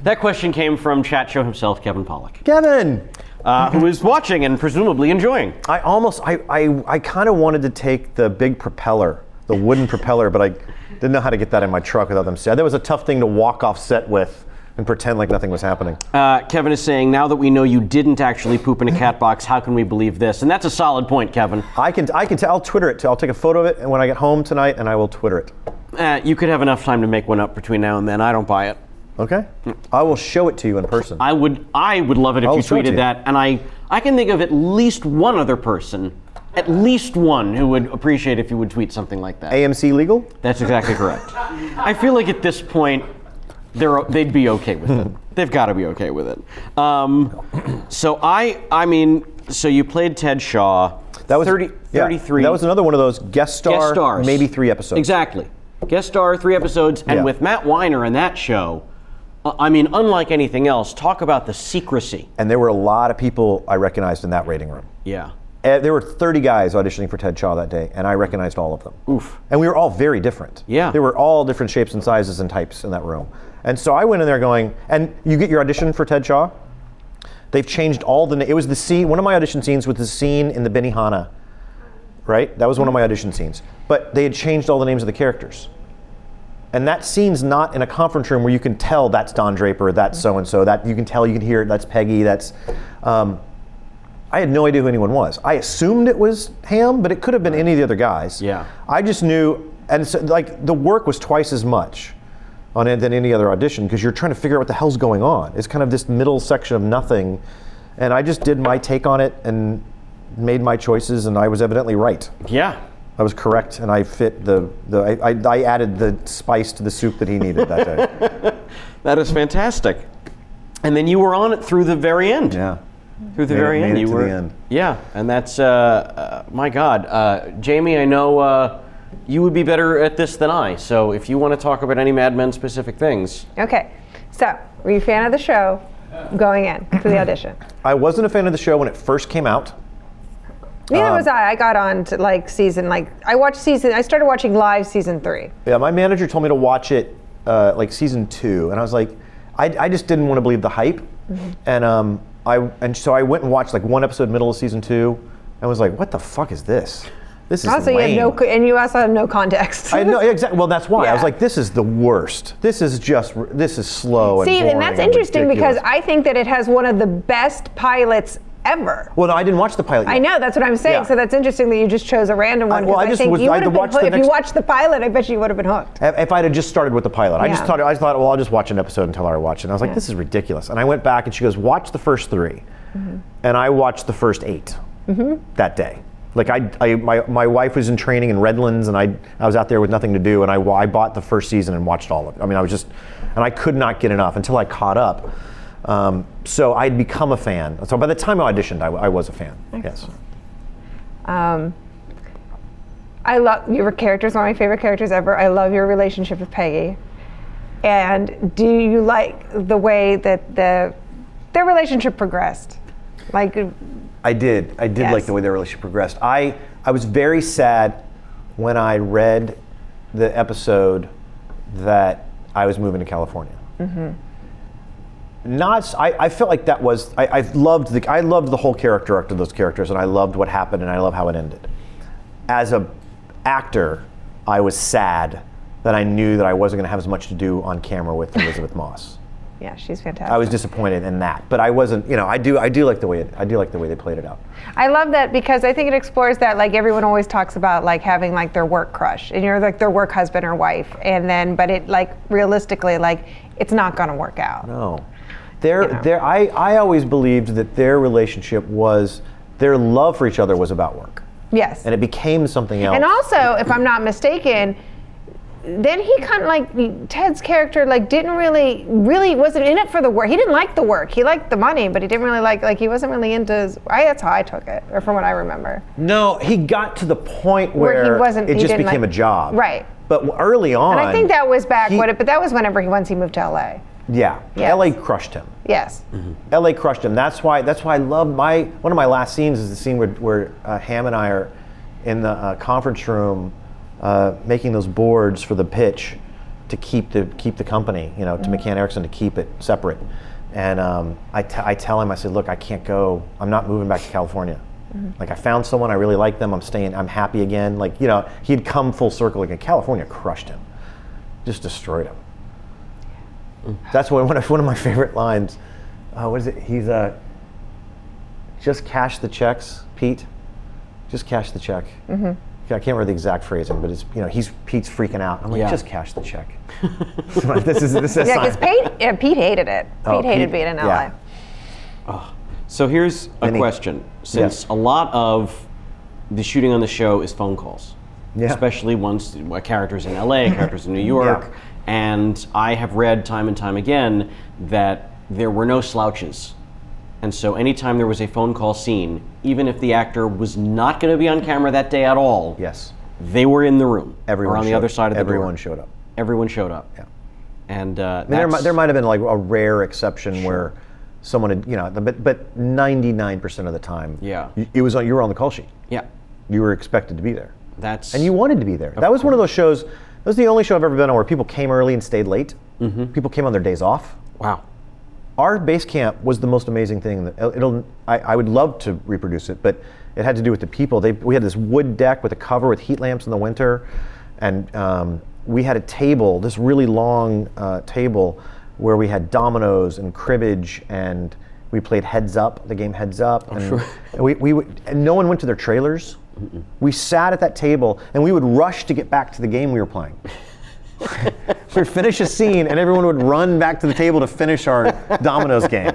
That question came from chat show himself, Kevin Pollak. Kevin, uh, who is watching and presumably enjoying. I almost I I, I kind of wanted to take the big propeller. The wooden propeller, but I didn't know how to get that in my truck without them. That was a tough thing to walk off set with and pretend like nothing was happening. Uh, Kevin is saying, now that we know you didn't actually poop in a cat box, how can we believe this? And that's a solid point, Kevin. I can, I can tell. I'll Twitter it. I'll take a photo of it, and when I get home tonight, and I will Twitter it. Uh, you could have enough time to make one up between now and then. I don't buy it. Okay. I will show it to you in person. I would, I would love it if I'll you tweeted you. that. And I, I can think of at least one other person. At least one who would appreciate if you would tweet something like that. A M C legal? That's exactly correct. I feel like at this point, they're, they'd be okay with it. They've got to be okay with it. Um, so I, I mean, so you played Ted Shaw. That was thirty, yeah, thirty-three. That was another one of those guest star, guest stars. maybe three episodes. Exactly, guest star, three episodes, and yeah. with Matt Weiner in that show. I mean, unlike anything else, talk about the secrecy. And there were a lot of people I recognized in that rating room. Yeah. Uh, there were thirty guys auditioning for Ted Shaw that day, and I recognized all of them. Oof. And we were all very different. Yeah. There were all different shapes and sizes and types in that room. And so I went in there going, and you get your audition for Ted Shaw? They've changed all the, it was the scene, one of my audition scenes was the scene in the Benihana, right? That was one of my audition scenes. But they had changed all the names of the characters. And that scene's not in a conference room where you can tell that's Don Draper, that's so-and-so, that you can tell, you can hear it, that's Peggy, that's, um, I had no idea who anyone was. I assumed it was Ham, but it could have been any of the other guys. Yeah. I just knew, and so, like the work was twice as much on it than any other audition because you're trying to figure out what the hell's going on. It's kind of this middle section of nothing, and I just did my take on it and made my choices, and I was evidently right. Yeah. I was correct, and I fit the, the I, I, I added the spice to the soup that he needed that day. That is fantastic. And then you were on it through the very end. Yeah. Through the made very it, end, you were. End. Yeah, and that's uh, uh, my God, uh, Jamie. I know uh, you would be better at this than I. So if you want to talk about any Mad Men specific things, okay. So were you a fan of the show going in to the audition? I wasn't a fan of the show when it first came out. Neither um, was I. I got on to like season like I watched season. I started watching live season three. Yeah, my manager told me to watch it uh, like season two, and I was like, I, I just didn't want to believe the hype, mm-hmm. and um. I, and so I went and watched like one episode middle of season two and was like, what the fuck is this? This is also, lame. You had no, and you also have no context. I know, exactly. Well, that's why. Yeah. I was like, this is the worst. This is just, this is slow See, and boring and that's interesting and because I think that it has one of the best pilots ever. Well, no, I didn't watch the pilot yet. I know, that's what I'm saying. Yeah. So that's interesting that you just chose a random one. I, well, I, I just think was, you I been watched the If next... you watched the pilot, I bet you would have been hooked. If I had just started with the pilot. Yeah. I just thought, I just thought, well, I'll just watch an episode until I watch it. And I was like, yeah. this is ridiculous. And I went back and she goes, watch the first three. Mm-hmm. And I watched the first eight mm-hmm. that day. Like I, I my, my wife was in training in Redlands and I, I was out there with nothing to do. And I, I bought the first season and watched all of it. I mean, I was just, and I could not get enough until I caught up. Um, so I'd become a fan. So by the time I auditioned, I, I was a fan. Excellent. Yes. Um, I love your characters. One of my favorite characters ever. I love your relationship with Peggy. And do you like the way that the their relationship progressed? Like, I did. I did yes. like the way their relationship progressed. I I was very sad when I read the episode that I was moving to California. Mm-hmm. Not, I, I felt like that was, I, I loved the, I loved the whole character arc of those characters and I loved what happened and I love how it ended. As a actor, I was sad that I knew that I wasn't going to have as much to do on camera with Elizabeth Moss. Yeah, she's fantastic. I was disappointed in that, but I wasn't, you know, I do, I do like the way, it, I do like the way they played it out. I love that because I think it explores that, like everyone always talks about like having like their work crush and you're like their work husband or wife and then, but it like realistically, like it's not going to work out. No. Their, you know. their, I, I always believed that their relationship was, their love for each other was about work. Yes. And it became something else. And also, if I'm not mistaken, then he kind of like, Ted's character like didn't really, really wasn't in it for the work. He didn't like the work. He liked the money, but he didn't really like, like he wasn't really into his, I, that's how I took it, or from what I remember. No, he got to the point where, where he wasn't, it he just became like, a job. Right. But early on. And I think that was back, he, what it, but that was whenever he, once he moved to L A. Yeah, yes. L A crushed him. Yes. Mm-hmm. L A crushed him. That's why, that's why I love my, one of my last scenes is the scene where, where uh, Ham and I are in the uh, conference room Uh, making those boards for the pitch to keep the keep the company, you know, to McCann Erickson, to keep it separate. And um, I, t I tell him, I said, look, I can't go. I'm not moving back to California. Mm-hmm. Like I found someone, I really like them. I'm staying. I'm happy again. Like, you know, he'd come full circle again. California crushed him, just destroyed him. Mm. That's one of one of my favorite lines. Uh, what is it? He's uh, just cash the checks, Pete. Just cash the check. Mm-hmm. I can't remember the exact phrasing, but it's, you know, he's, Pete's freaking out. I'm like, yeah. just cash the check. this is, this is yeah, because Pete, yeah, Pete hated it. Pete oh, hated Pete, being in L A. Yeah. Oh. So here's a he, question. Since yeah. a lot of the shooting on the show is phone calls, yeah. especially once a character's in L A, character's in New York, yeah. and I have read time and time again that there were no slouches. And so anytime there was a phone call scene, even if the actor was not going to be on camera that day at all, yes, they were in the room. Everyone or on the other side of the Everyone door. showed up. Everyone showed up. Yeah. And uh, I mean, there, there might have been like a rare exception sure. where someone had, you know, but but ninety-nine percent of the time, yeah, it was on, you were on the call sheet. Yeah. You were expected to be there. That's and you wanted to be there. That was course. one of those shows. That was the only show I've ever been on where people came early and stayed late. Mm-hmm. People came on their days off. Wow. Our base camp was the most amazing thing. It'll, I, I would love to reproduce it, but it had to do with the people. They, we had this wood deck with a cover with heat lamps in the winter, and um, we had a table, this really long uh, table, where we had dominoes and cribbage, and we played Heads Up, the game Heads Up. Oh, and sure. we, we would, and no one went to their trailers. Mm-mm. We sat at that table, and we would rush to get back to the game we were playing. We'd finish a scene, and everyone would run back to the table to finish our dominoes game.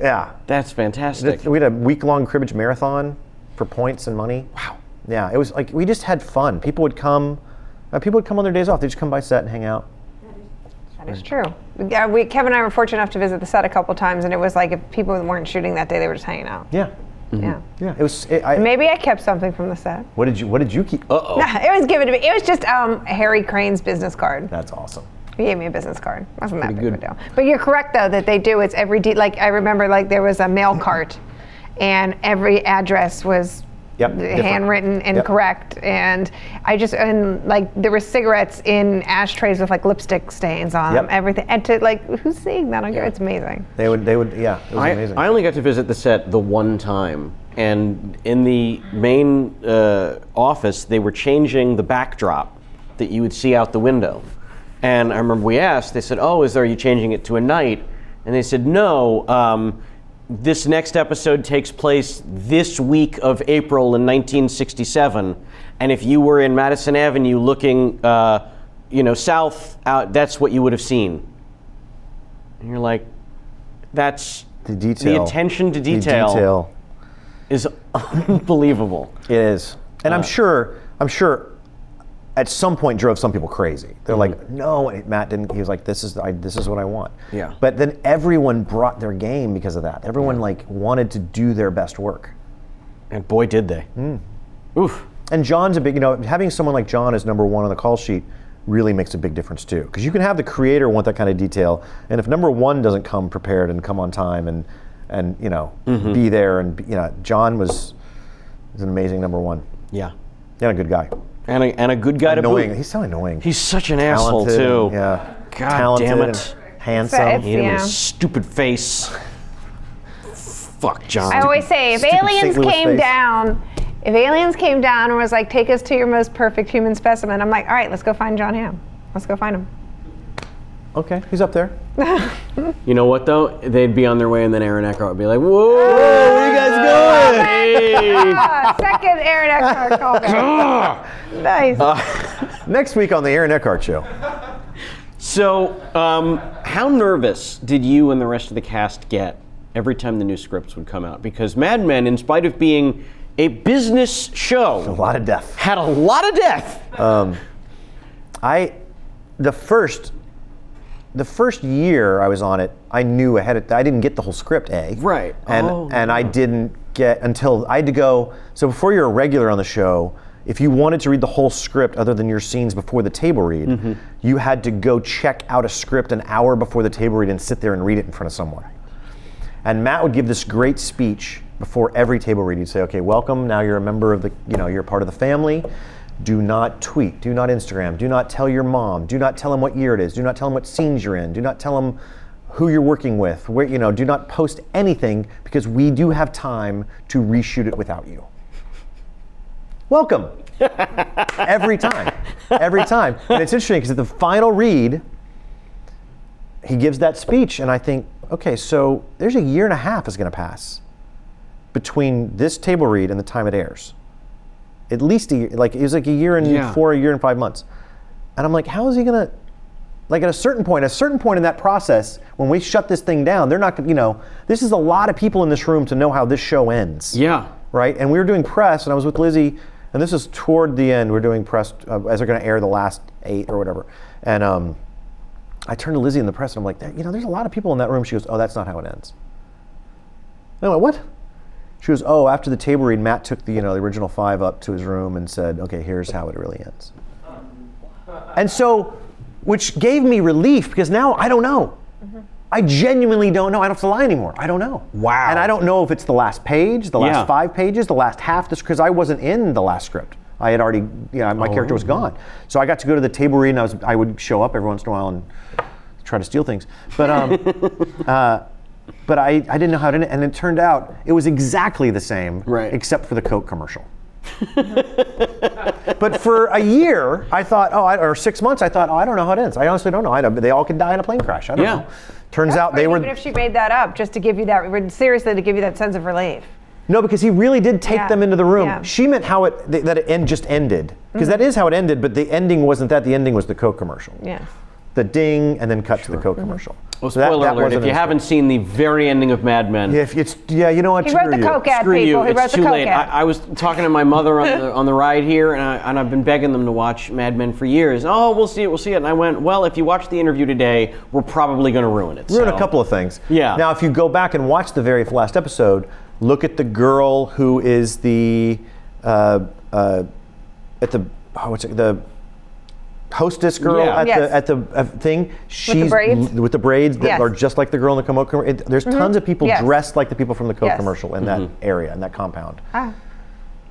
Yeah, that's fantastic. We had a week-long cribbage marathon for points and money. Wow. Yeah, it was like we just had fun. People would come. Uh, people would come on their days off. They just come by set and hang out. That is true. Yeah, we, Kevin and I were fortunate enough to visit the set a couple times, and it was like if people weren't shooting that day, they were just hanging out. Yeah. Mm-hmm. Yeah. Yeah. It was. It, I, Maybe I kept something from the set. What did you What did you keep? Uh oh. Nah, it was given to me. It was just um, Harry Crane's business card. That's awesome. He gave me a business card. Wasn't that Pretty big good. of a deal? But you're correct though that they do. It's every de like I remember like there was a mail cart, and every address was yep, handwritten and yep. correct. And I just and like there were cigarettes in ashtrays with like lipstick stains on yep. them. Everything. And to like who's seeing that? I go, it's amazing. They would. They would. Yeah. It was I, amazing. I only got to visit the set the one time. And in the main uh, office, they were changing the backdrop that you would see out the window. And I remember we asked, they said, oh, is there, are you changing it to a night? And they said, no, um, this next episode takes place this week of April in nineteen sixty-seven. And if you were in Madison Avenue looking uh, you know, south out, that's what you would have seen. And you're like, that's the detail. The attention to detail. The detail. Is unbelievable. It is, and uh, I'm sure, I'm sure, at some point drove some people crazy. They're mm-hmm. like, no, and Matt didn't. He was like, this is, the, I, this is what I want. Yeah. But then everyone brought their game because of that. Everyone yeah. like wanted to do their best work, and boy did they. Mm. Oof. And John's a big, you know, having someone like John as number one on the call sheet really makes a big difference too, because you can have the creator want that kind of detail, and if number one doesn't come prepared and come on time and. and you know, mm-hmm. be there and, you know, John was, was an amazing number one. Yeah. And a good guy. And a, and a good guy annoying. to boot. He's so annoying. He's such an Talented, asshole too. Yeah. God Talented damn it. Handsome. It's, he had yeah. a stupid face. Fuck John. I always say, if stupid, aliens came face. down, if aliens came down and was like, take us to your most perfect human specimen, I'm like, all right, let's go find John Hamm. Let's go find him. Okay, he's up there. You know what though? They'd be on their way, and then Aaron Eckhart would be like, "Whoa, where are you guys going?" Hey. Ah, second Aaron Eckhart callback. Nice. Uh, next week on the Aaron Eckhart Show. So, um, how nervous did you and the rest of the cast get every time the new scripts would come out? Because Mad Men, in spite of being a business show, a lot of death, had a lot of death. Um, I, the first, the first year I was on it, I knew ahead of, I didn't get the whole script, A. Right. And, oh, and no. I didn't get, until, I had to go, so before you're a regular on the show, if you wanted to read the whole script other than your scenes before the table read, mm-hmm. you had to go check out a script an hour before the table read and sit there and read it in front of someone. And Matt would give this great speech before every table read. He'd say, okay, welcome, now you're a member of the, you know, you're part of the family. Do not tweet, do not Instagram, do not tell your mom, do not tell him what year it is, do not tell him what scenes you're in, do not tell him who you're working with, where, you know, do not post anything because we do have time to reshoot it without you. Welcome. Every time, every time. And it's interesting because at the final read, he gives that speech and I think, okay, so there's a year and a half is gonna pass between this table read and the time it airs. At least a year, like it was like a year and yeah. four, a year and five months. And I'm like, how is he gonna, like at a certain point, a certain point in that process, when we shut this thing down, they're not gonna, you know, this is a lot of people in this room to know how this show ends. Yeah. Right, and we were doing press and I was with Lizzie, and this is toward the end, we're doing press uh, as they're gonna air the last eight or whatever. And um, I turned to Lizzie in the press and I'm like, you know, there's a lot of people in that room. She goes, oh, that's not how it ends. And I went, what? She goes, oh, after the table read, Matt took the, you know, the original five up to his room and said, okay, here's how it really ends. And so, which gave me relief because now I don't know. Mm-hmm. I genuinely don't know. I don't have to lie anymore. I don't know. Wow. And I don't know if it's the last page, the last yeah. five pages, the last half, this because I wasn't in the last script. I had already, you know, my oh, character was gone. So I got to go to the table read and I was, I would show up every once in a while and try to steal things. But, um, uh, but I, I didn't know how to, and it turned out it was exactly the same, right. except for the Coke commercial. But for a year, I thought, oh, I, or six months, I thought, oh, I don't know how it ends. I honestly don't know. I don't, they all could die in a plane crash. I don't yeah. know. Turns That's out they were. Even if she made that up, just to give you that, seriously, to give you that sense of relief. No, because he really did take yeah. them into the room. Yeah. She meant how it th that it end just ended, because mm-hmm. that is how it ended. But the ending wasn't that. The ending was the Coke commercial. Yeah. The ding and then cut sure. to the Coke mm-hmm. commercial. Well, spoiler so that, that alert! If you story. haven't seen the very ending of Mad Men, yeah, if it's yeah, you know what? He wrote the Coke ad, Screw people. You. He it's wrote too the Coke late. Ad. I, I was talking to my mother on the on the ride here, and I, and I've been begging them to watch Mad Men for years. Oh, we'll see it, we'll see it. And I went, well, if you watch the interview today, we're probably going to ruin it. Ruin so. a couple of things. Yeah. Now, if you go back and watch the very last episode, look at the girl who is the uh, uh, at the oh, what's it the. hostess girl yeah. at, yes. the, at the at uh, the thing. She's with the braids, with the braids that yes. are just like the girl in the Coke commercial. There's mm-hmm. tons of people yes. dressed like the people from the Coke yes. commercial in mm-hmm. that area, in that compound. Ah.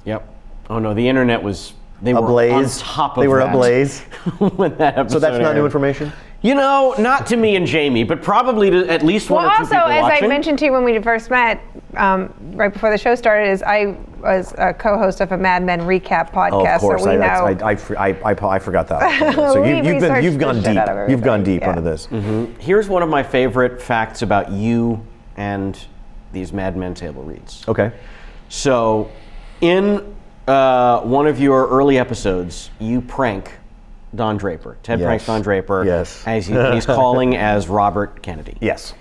Yep. Oh no, the internet was they ablaze. were on top of they were that ablaze when that episode. So that's aired. Not new information. You know, not to me and Jamie, but probably to at least one well, or two also, people watching. Well, also, as I mentioned to you when we first met, um, right before the show started, is I was a co-host of a Mad Men recap podcast. Oh, of course, so we I, know. I, I, I, I, I forgot that. So you, you've, been, you've gone deep. You've gone deep yeah. into this. Mm-hmm. Here's one of my favorite facts about you and these Mad Men table reads. Okay. So, in uh, one of your early episodes, you prank Don Draper. Ted yes. pranks Don Draper. Yes. As he, he's calling as Robert Kennedy. Yes.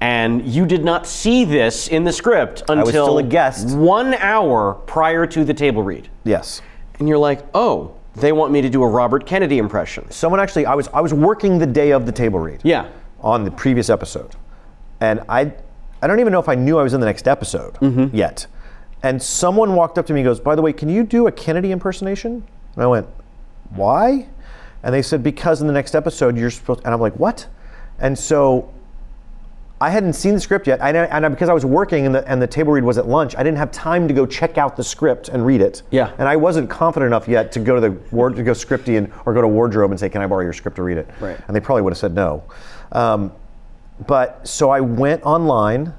And you did not see this in the script until I was still a guest. One hour prior to the table read. Yes. And you're like, oh, they want me to do a Robert Kennedy impression. Someone actually, I was I was working the day of the table read. Yeah. On the previous episode, and I, I don't even know if I knew I was in the next episode mm-hmm. yet, and someone walked up to me and goes, by the way, can you do a Kennedy impersonation? And I went, why? And they said, because in the next episode, you're supposed to, and I'm like, what? And so I hadn't seen the script yet. I, and I, because I was working and the, and the table read was at lunch, I didn't have time to go check out the script and read it. Yeah. And I wasn't confident enough yet to go to the ward, to go scripty and, or go to wardrobe and say, can I borrow your script to read it? Right. And they probably would have said no. Um, but so I went online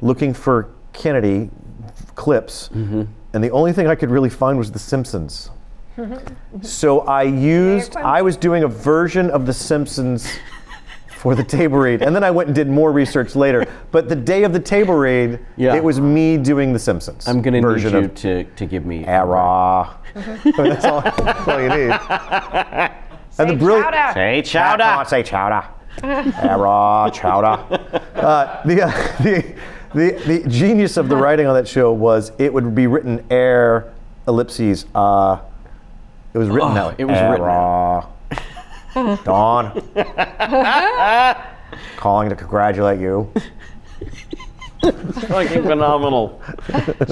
looking for Kennedy clips. Mm-hmm. And the only thing I could really find was The Simpsons. So I used, I was doing a version of The Simpsons for the table read, and then I went and did more research later. But the day of the table read, yeah. it was me doing The Simpsons. I'm going to need you of, to, to give me error. Mm-hmm. I mean, that's, all, that's all you need. And the brilliant, say chowder. Oh, say chowder. Error, chowder. Uh, the, uh, the, the, the genius of the writing on that show was it would be written air, ellipses, uh, It was written oh, out. It was error. written out. Dawn. Calling to congratulate you. Fucking phenomenal.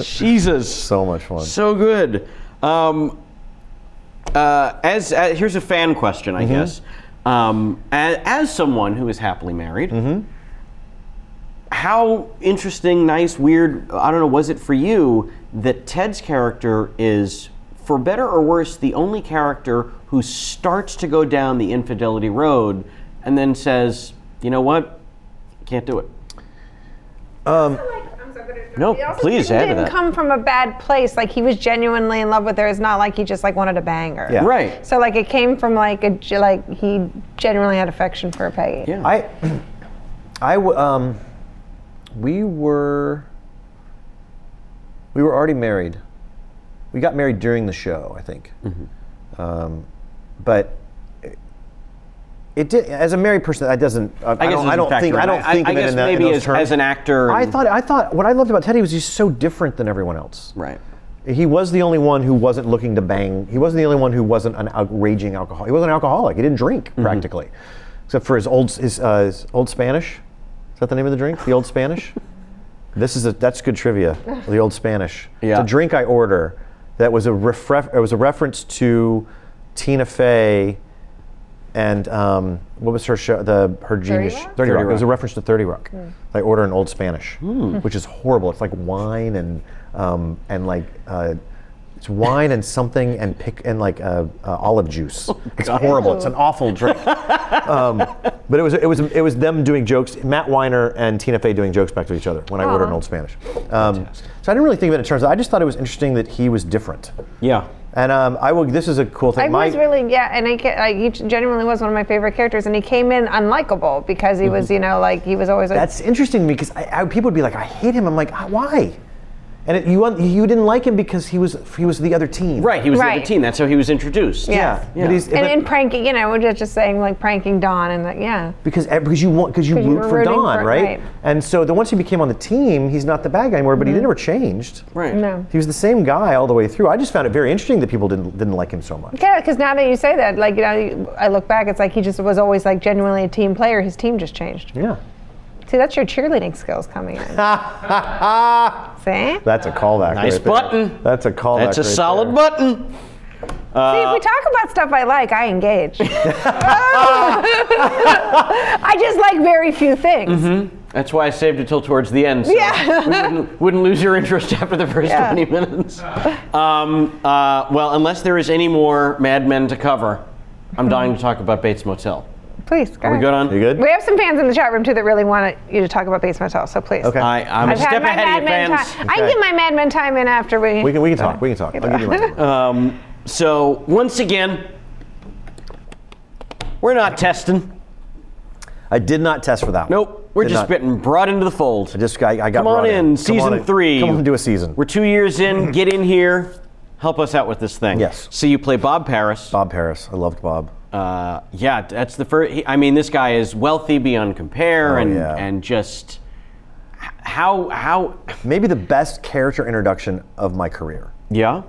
Jesus. So much fun. So good. Um, uh, as, as here's a fan question, I mm-hmm. guess. Um, as, as someone who is happily married, mm-hmm. how interesting, nice, weird, I don't know, was it for you that Ted's character is, for better or worse, the only character who starts to go down the infidelity road and then says, you know what, can't do it? Um, like, I'm so good at no, please add to that. He didn't come from a bad place. Like, he was genuinely in love with her. It's not like he just like wanted to bang her. Yeah. Right. So like it came from like a like he genuinely had affection for Peggy. Yeah. I, I w um, we were we were already married. We got married during the show, I think. Mm-hmm. um, but. It did, as a married person, that doesn't. Uh, I, I don't. I don't think. Right? I don't think I, I of guess it in, that, maybe in those terms. As an actor, I thought. I thought what I loved about Teddy was he's so different than everyone else. Right. He was the only one who wasn't looking to bang. He wasn't the only one who wasn't an raging alcoholic. He wasn't an alcoholic. He didn't drink mm-hmm. practically, except for his old his, uh, his old Spanish. Is that the name of the drink? The old Spanish. This is a that's good trivia. The old Spanish. Yeah. The drink I order that was a refre- It was a reference to Tina Fey. And um, what was her show? The her genius thirty Rock? thirty Rock. It was a reference to thirty Rock. Mm. I order an old Spanish, mm. which is horrible. It's like wine and um, and like uh, it's wine and something and pick and like uh, uh, olive juice. Oh, it's horrible. It's an awful drink. um, but it was it was it was them doing jokes. Matt Weiner and Tina Fey doing jokes back to each other when uh-huh. I ordered an old Spanish. Um, so I didn't really think of it in terms of. I just thought it was interesting that he was different. Yeah. And um, I will. This is a cool thing. I was really, yeah, and I, I, he genuinely was one of my favorite characters, and he came in unlikable because he mm-hmm. was, you know, like he was always. Like, that's interesting to me because I, I, people would be like, "I hate him." I'm like, "Why?" And it, you you didn't like him because he was he was the other team. Right, he was right. the other team. That's how he was introduced. Yeah, yeah. yeah. But and in pranking, you know, we're just, just saying like pranking Don and like yeah. Because because you want because you root for Don, for, right? right? And so then once he became on the team, he's not the bad guy anymore. But mm-hmm. he never changed. Right. No. He was the same guy all the way through. I just found it very interesting that people didn't didn't like him so much. Yeah, because now that you say that, like you know, I look back, it's like he just was always like genuinely a team player. His team just changed. Yeah. See, that's your cheerleading skills coming in. See? That's a callback. Nice right button. There. That's a callback. That's a right solid there. Button. Uh, See, if we talk about stuff I like, I engage. I just like very few things. Mm-hmm. That's why I saved it till towards the end, so yeah. we wouldn't, wouldn't lose your interest after the first yeah. twenty minutes. Um, uh, well, unless there is any more Mad Men to cover, I'm dying to talk about Bates Motel. Please, go Are we ahead. Good on? You good? We have some fans in the chat room, too, that really want you to talk about Bates Motel, so please. Okay. I, I'm I've a step ahead of you, fans. Okay. I can get my Mad Men time in after we... We can, we can talk. We can talk. I'll give you my time. Um, so, once again, we're not testing. I did not test for that one. Nope. We're did just getting brought into the fold. I just I, I got Come on in. in. Season Come on three. In. Come on do a season. We're two years in. Get in here. Help us out with this thing. Yes. So you play Bob Paris. Bob Paris. I loved Bob. Uh, yeah, that's the first. He, I mean, this guy is wealthy beyond compare, oh, and yeah. and just how how maybe the best character introduction of my career. Yeah.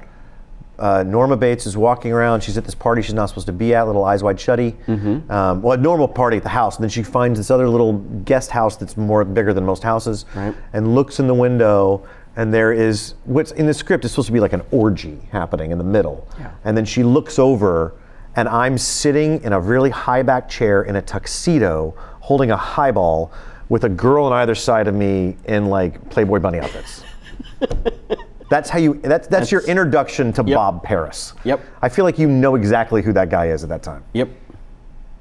Uh, Norma Bates is walking around. She's at this party she's not supposed to be at. Little eyes wide shutty. Mm-hmm. um, well, a normal party at the house, and then she finds this other little guest house that's more bigger than most houses, right. and looks in the window. And there is what's in the script is supposed to be like an orgy happening in the middle, yeah. and then she looks over. And I'm sitting in a really high back chair in a tuxedo, holding a highball, with a girl on either side of me in like Playboy Bunny outfits. That's how you. That's that's, that's your introduction to yep. Bob Paris. Yep. I feel like you know exactly who that guy is at that time. Yep.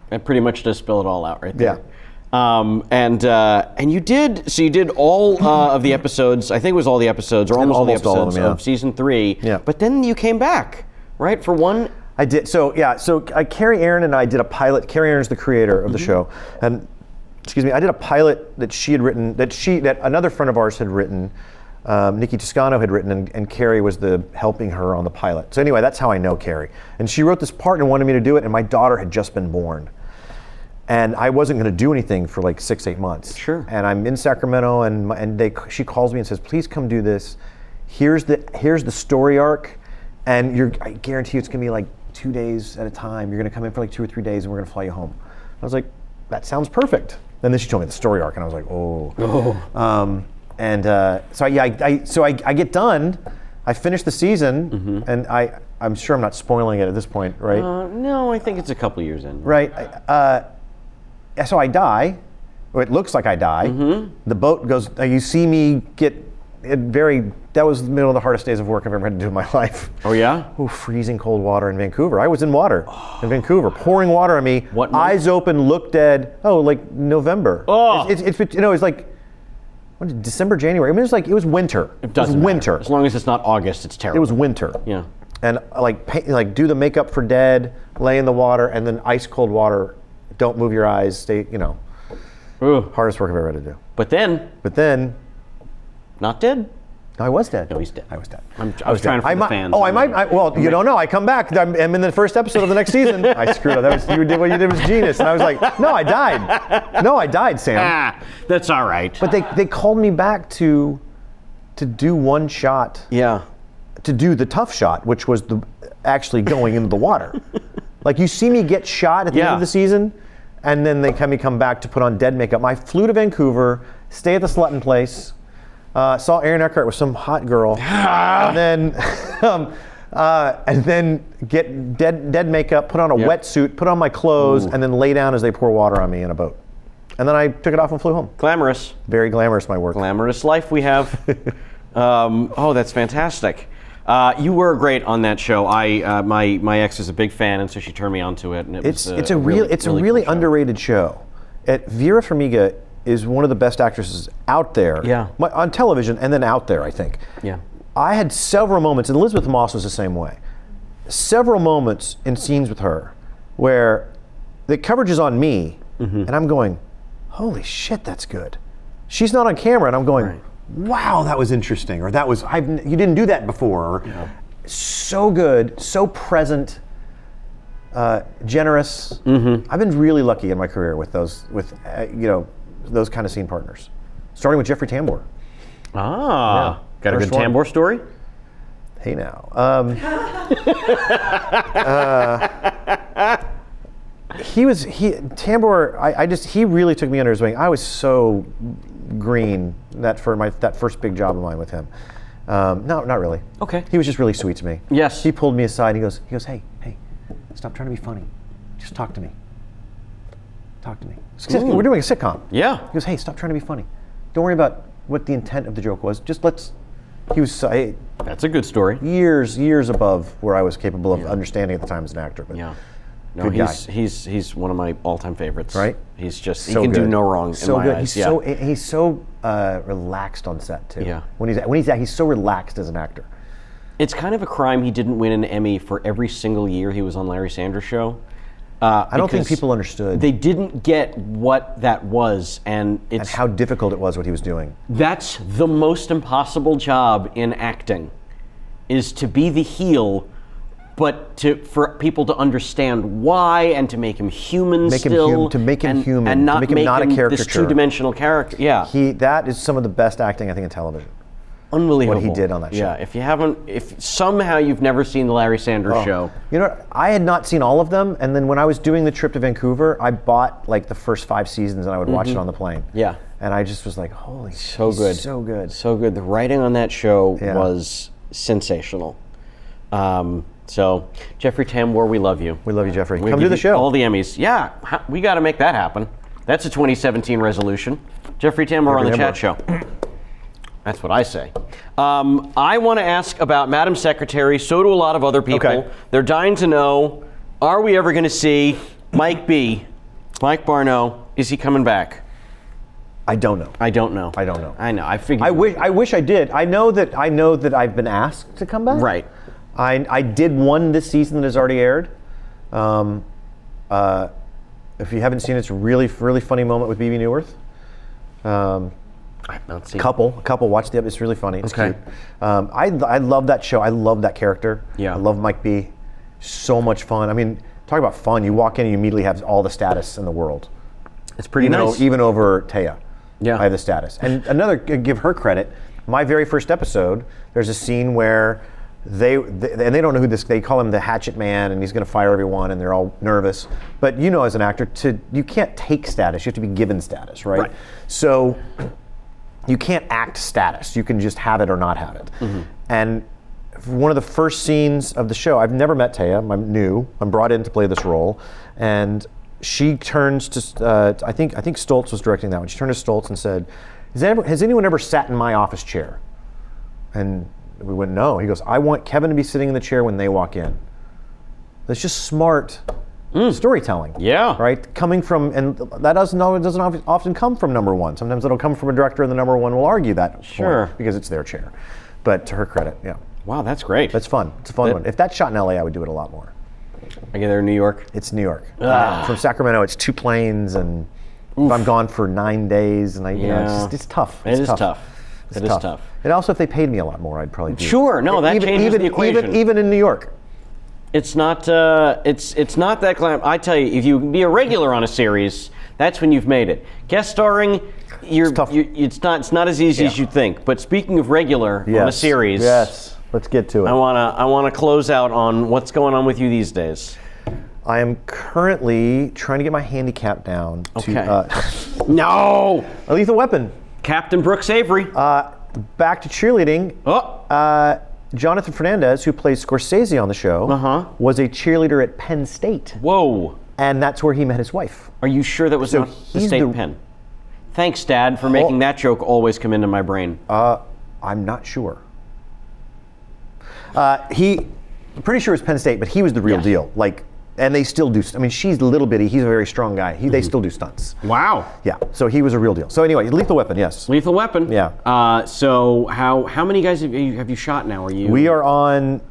That pretty much does spill it all out right there. Yeah. Um, and uh, and you did so you did all uh, of the episodes. I think it was all the episodes or almost, almost all the episodes all of, them, yeah. of season three. Yeah. But then you came back, right, for one. I did, so yeah, so uh, Carrie Aaron and I did a pilot. Carrie Aaron's the creator of the mm-hmm. show. And, excuse me, I did a pilot that she had written, that she, that another friend of ours had written, um, Nikki Toscano had written, and, and Carrie was the helping her on the pilot. So anyway, that's how I know Carrie. And she wrote this part and wanted me to do it, and my daughter had just been born. And I wasn't gonna do anything for like six, eight months. Sure. And I'm in Sacramento, and, my, and they, she calls me and says, please come do this. Here's the, here's the story arc, and you're, I guarantee you it's gonna be like, two days at a time. You're gonna come in for like two or three days and we're gonna fly you home. I was like, that sounds perfect. And then she told me the story arc and I was like, oh. oh. Um, and uh, so, yeah, I, I, so I, I get done. I finished the season, mm-hmm. and I, I'm sure I'm not spoiling it at this point, right? Uh, no, I think it's a couple years in. Right. Uh, so I die, or it looks like I die. Mm-hmm. The boat goes, uh, you see me get it very, that was the middle of the hardest days of work I've ever had to do in my life. Oh, yeah? Oh, freezing cold water in Vancouver. I was in water oh. in Vancouver, pouring water on me. What month? Eyes open, look dead. Oh, like November. Oh. It's, it's, it's you know, it's like, December, January. I mean, it was like it was winter. It doesn't it was winter. Matter. As long as it's not August, it's terrible. It was winter. Yeah. And like, pay, like do the makeup for dead, lay in the water, and then ice cold water. Don't move your eyes. Stay. You know. Ooh. Hardest work I've ever had to do. But then. But then. Not dead. No, I was dead. No, he's dead. I was dead. I'm, I was trying to find the fans. Oh, I might. I, well, you don't know. I come back. I'm, I'm in the first episode of the next season. I screwed up. That was you did what you did was genius. And I was like, no, I died. No, I died, Sam. Ah, that's all right. But they they called me back to to do one shot. Yeah. To do the tough shot, which was the actually going into the water. Like you see me get shot at the yeah. end of the season, and then they come me come back to put on dead makeup. I flew to Vancouver, stay at the Slutton Place. Uh, saw Aaron Eckhart with some hot girl, and then, um, uh, and then get dead, dead makeup, put on a yep. wetsuit, put on my clothes, Ooh. And then lay down as they pour water on me in a boat. And then I took it off and flew home. Glamorous. Very glamorous, my work. Glamorous life we have. um, oh, that's fantastic. Uh, you were great on that show. I, uh, my my ex is a big fan, and so she turned me onto it. And it it's was a, it's a real really, it's really a really cool underrated show. show. At Vera Farmiga. Is one of the best actresses out there, yeah. on television and then out there, I think. Yeah. I had several moments, and Elizabeth Moss was the same way, several moments in scenes with her where the coverage is on me, mm-hmm. and I'm going, holy shit, that's good. She's not on camera, and I'm going, right. wow, that was interesting, or that was, I've, you didn't do that before. Or, yeah. So good, so present. Uh, generous. Mm-hmm. I've been really lucky in my career with those, with, uh, you know, those kind of scene partners, starting with Jeffrey Tambor. Ah, yeah. Got First a good one. Tambor story? Hey now. Um, uh, he was, he Tambor, I, I just, he really took me under his wing. I was so green that for my that first big job of mine with him. Um, no, not really. Okay. He was just really sweet to me. Yes. He pulled me aside and he goes, he goes, hey, hey, stop trying to be funny. Just talk to me. Talk to me. Ooh. We're doing a sitcom. Yeah. He goes, hey, stop trying to be funny. Don't worry about what the intent of the joke was. Just let's, he was, I, that's a good story. Years, years above where I was capable of yeah. understanding at the time as an actor. But yeah. No, good he's, guy. he's, he's one of my all-time favorites. Right? He's just, so he can good. do no wrong so in my good. eyes. He's yeah. so He's so uh, relaxed on set too. Yeah. When he's, when he's, he's so relaxed as an actor. It's kind of a crime he didn't win an Emmy for every single year he was on Larry Sanders' show. Uh, I don't think people understood. They didn't get what that was, and it's and how difficult it was what he was doing. That's the most impossible job in acting, is to be the heel, but to for people to understand why and to make him human, make still, him hum, to make him and, human, and not to make him make not him a caricature. This two-dimensional character. Yeah, he that is some of the best acting I think in television. Unbelievable. What he did on that show. Yeah, if you haven't, if somehow you've never seen the Larry Sanders oh. show. You know, I had not seen all of them, and then when I was doing the trip to Vancouver, I bought like the first five seasons and I would mm-hmm. watch it on the plane. Yeah. And I just was like, holy so good. So good. So good. The writing on that show yeah. was sensational. Um, so, Jeffrey Tambor, we love you. We love you, Jeffrey. We Come do the show. All the Emmys. Yeah, we got to make that happen. That's a twenty seventeen resolution. Jeffrey Tambor on the Tambor. Chat show. That's what I say. Um, I want to ask about Madam Secretary, so do a lot of other people. Okay. They're dying to know, are we ever going to see Mike B, Mike Barno, is he coming back? I don't know. I don't know. I don't know. I know. I figured. I wish I wish I did. I know that I know that I've been asked to come back. Right. I I did one this season that has already aired. Um, uh, if you haven't seen it, it's a really really funny moment with B B Newirth. Um, I've not seen couple, a couple. Watch the episode. It's really funny. It's okay. cute. Um, I I love that show. I love that character. Yeah. I love Mike B. So much fun. I mean, talk about fun. You walk in, and you immediately have all the status in the world. It's pretty even nice. Though, even over Taya. Yeah. I have the status. And another, give her credit. My very first episode, there's a scene where They, they and they don't know who this. They call him the Hatchet Man, and he's going to fire everyone, and they're all nervous. But you know, as an actor, to you can't take status. You have to be given status, right? right. So you can't act status. You can just have it or not have it. Mm-hmm. And one of the first scenes of the show, I've never met Taya. I'm new. I'm brought in to play this role, and she turns to. Uh, I think I think Stoltz was directing that one. She turned to Stoltz and said, "Has anyone, has anyone ever sat in my office chair?" And we wouldn't know. He goes, I want Kevin to be sitting in the chair when they walk in. That's just smart mm. storytelling. Yeah. Right? Coming from, and that doesn't, doesn't often come from number one. Sometimes it'll come from a director and the number one will argue that. Sure. Point because it's their chair. But to her credit, yeah. Wow, that's great. That's fun. It's a fun that, one. If that's shot in L A, I would do it a lot more. I get there in New York? It's New York. Ah. From Sacramento, it's two planes and if I'm gone for nine days and I, you yeah. know, it's, just, it's tough. It's it tough. is tough. It's it tough. is tough. And also, if they paid me a lot more, I'd probably do sure. No, that even, changes even, the equation. Even, even in New York, it's not. Uh, it's it's not that glam. I tell you, if you be a regular on a series, that's when you've made it. Guest starring, you're. It's, tough. you're, it's not. It's not as easy yeah. as you think. But speaking of regular yes. on a series, yes, let's get to it. I wanna. I wanna close out on what's going on with you these days. I am currently trying to get my handicap down. Okay. To, uh, no. A Lethal Weapon. Captain Brooks Avery. Uh, back to cheerleading. Oh. Uh, Jonathan Fernandez, who plays Scorsese on the show, uh-huh. was a cheerleader at Penn State. Whoa. And that's where he met his wife. Are you sure that was so not the state the... Penn? Thanks, Dad, for making oh. that joke always come into my brain. Uh, I'm not sure. Uh, he, I'm pretty sure it was Penn State, but he was the real yes. deal. Like. And they still do, I mean, she's a little bitty, he's a very strong guy. He, they mm-hmm. still do stunts. Wow. Yeah, so he was a real deal. So anyway, Lethal Weapon, yes. Lethal Weapon. Yeah. Uh, so how how many guys have you, have you shot now? Are you? We are on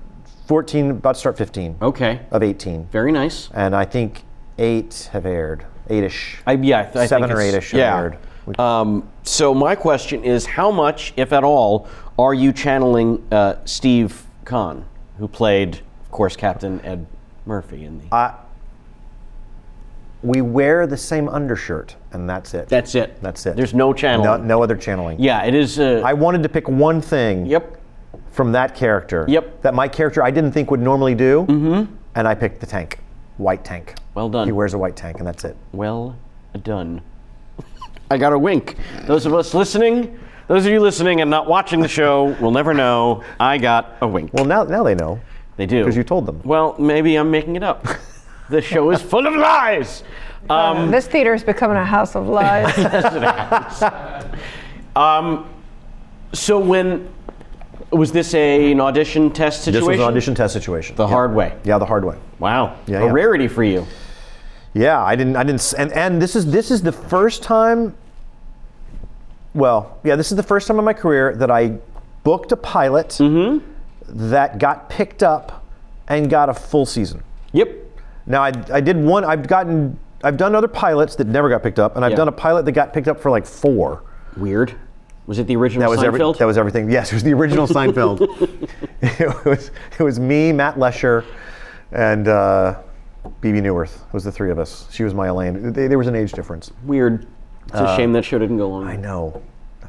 fourteen, about to start fifteen. Okay. Of eighteen. Very nice. And I think eight have aired, eight-ish. I, yeah, I Seven think or eight-ish yeah. have aired. Um, so my question is, how much, if at all, are you channeling uh, Steve Kahn, who played, of course, Captain Ed Murphy in the. Uh, we wear the same undershirt, and that's it. That's it. That's it. There's no channeling. No, no other channeling. Yeah, it is. Uh, I wanted to pick one thing. Yep. From that character. Yep. That my character I didn't think would normally do. Mm-hmm. And I picked the tank, white tank. Well done. He wears a white tank, and that's it. Well done. I got a wink. Those of us listening. Those of you listening and not watching the show will never know. I got a wink. Well, now now they know. They do. Because you told them. Well, maybe I'm making it up. This show is full of lies. Um, this theater is becoming a house of lies. Yes, it is. Um, so when, was this a, an audition test situation? This was an audition test situation. The yeah. hard way. Yeah, the hard way. Wow. Yeah, a yeah. rarity for you. Yeah, I didn't, I didn't, and, and this is, this is the first time, well, yeah, this is the first time in my career that I booked a pilot. Mm-hmm. That got picked up and got a full season. Yep. Now I, I did one. I've gotten. I've done other pilots that never got picked up, and I've yep. done a pilot that got picked up for like four. Weird. Was it the original that Seinfeld? Was every, that was everything. Yes, it was the original Seinfeld. It was. It was me, Matt Lesher, and uh, B B Newirth. It was the three of us. She was my Elaine. They, there was an age difference. Weird. It's uh, a shame that show didn't go long. I know.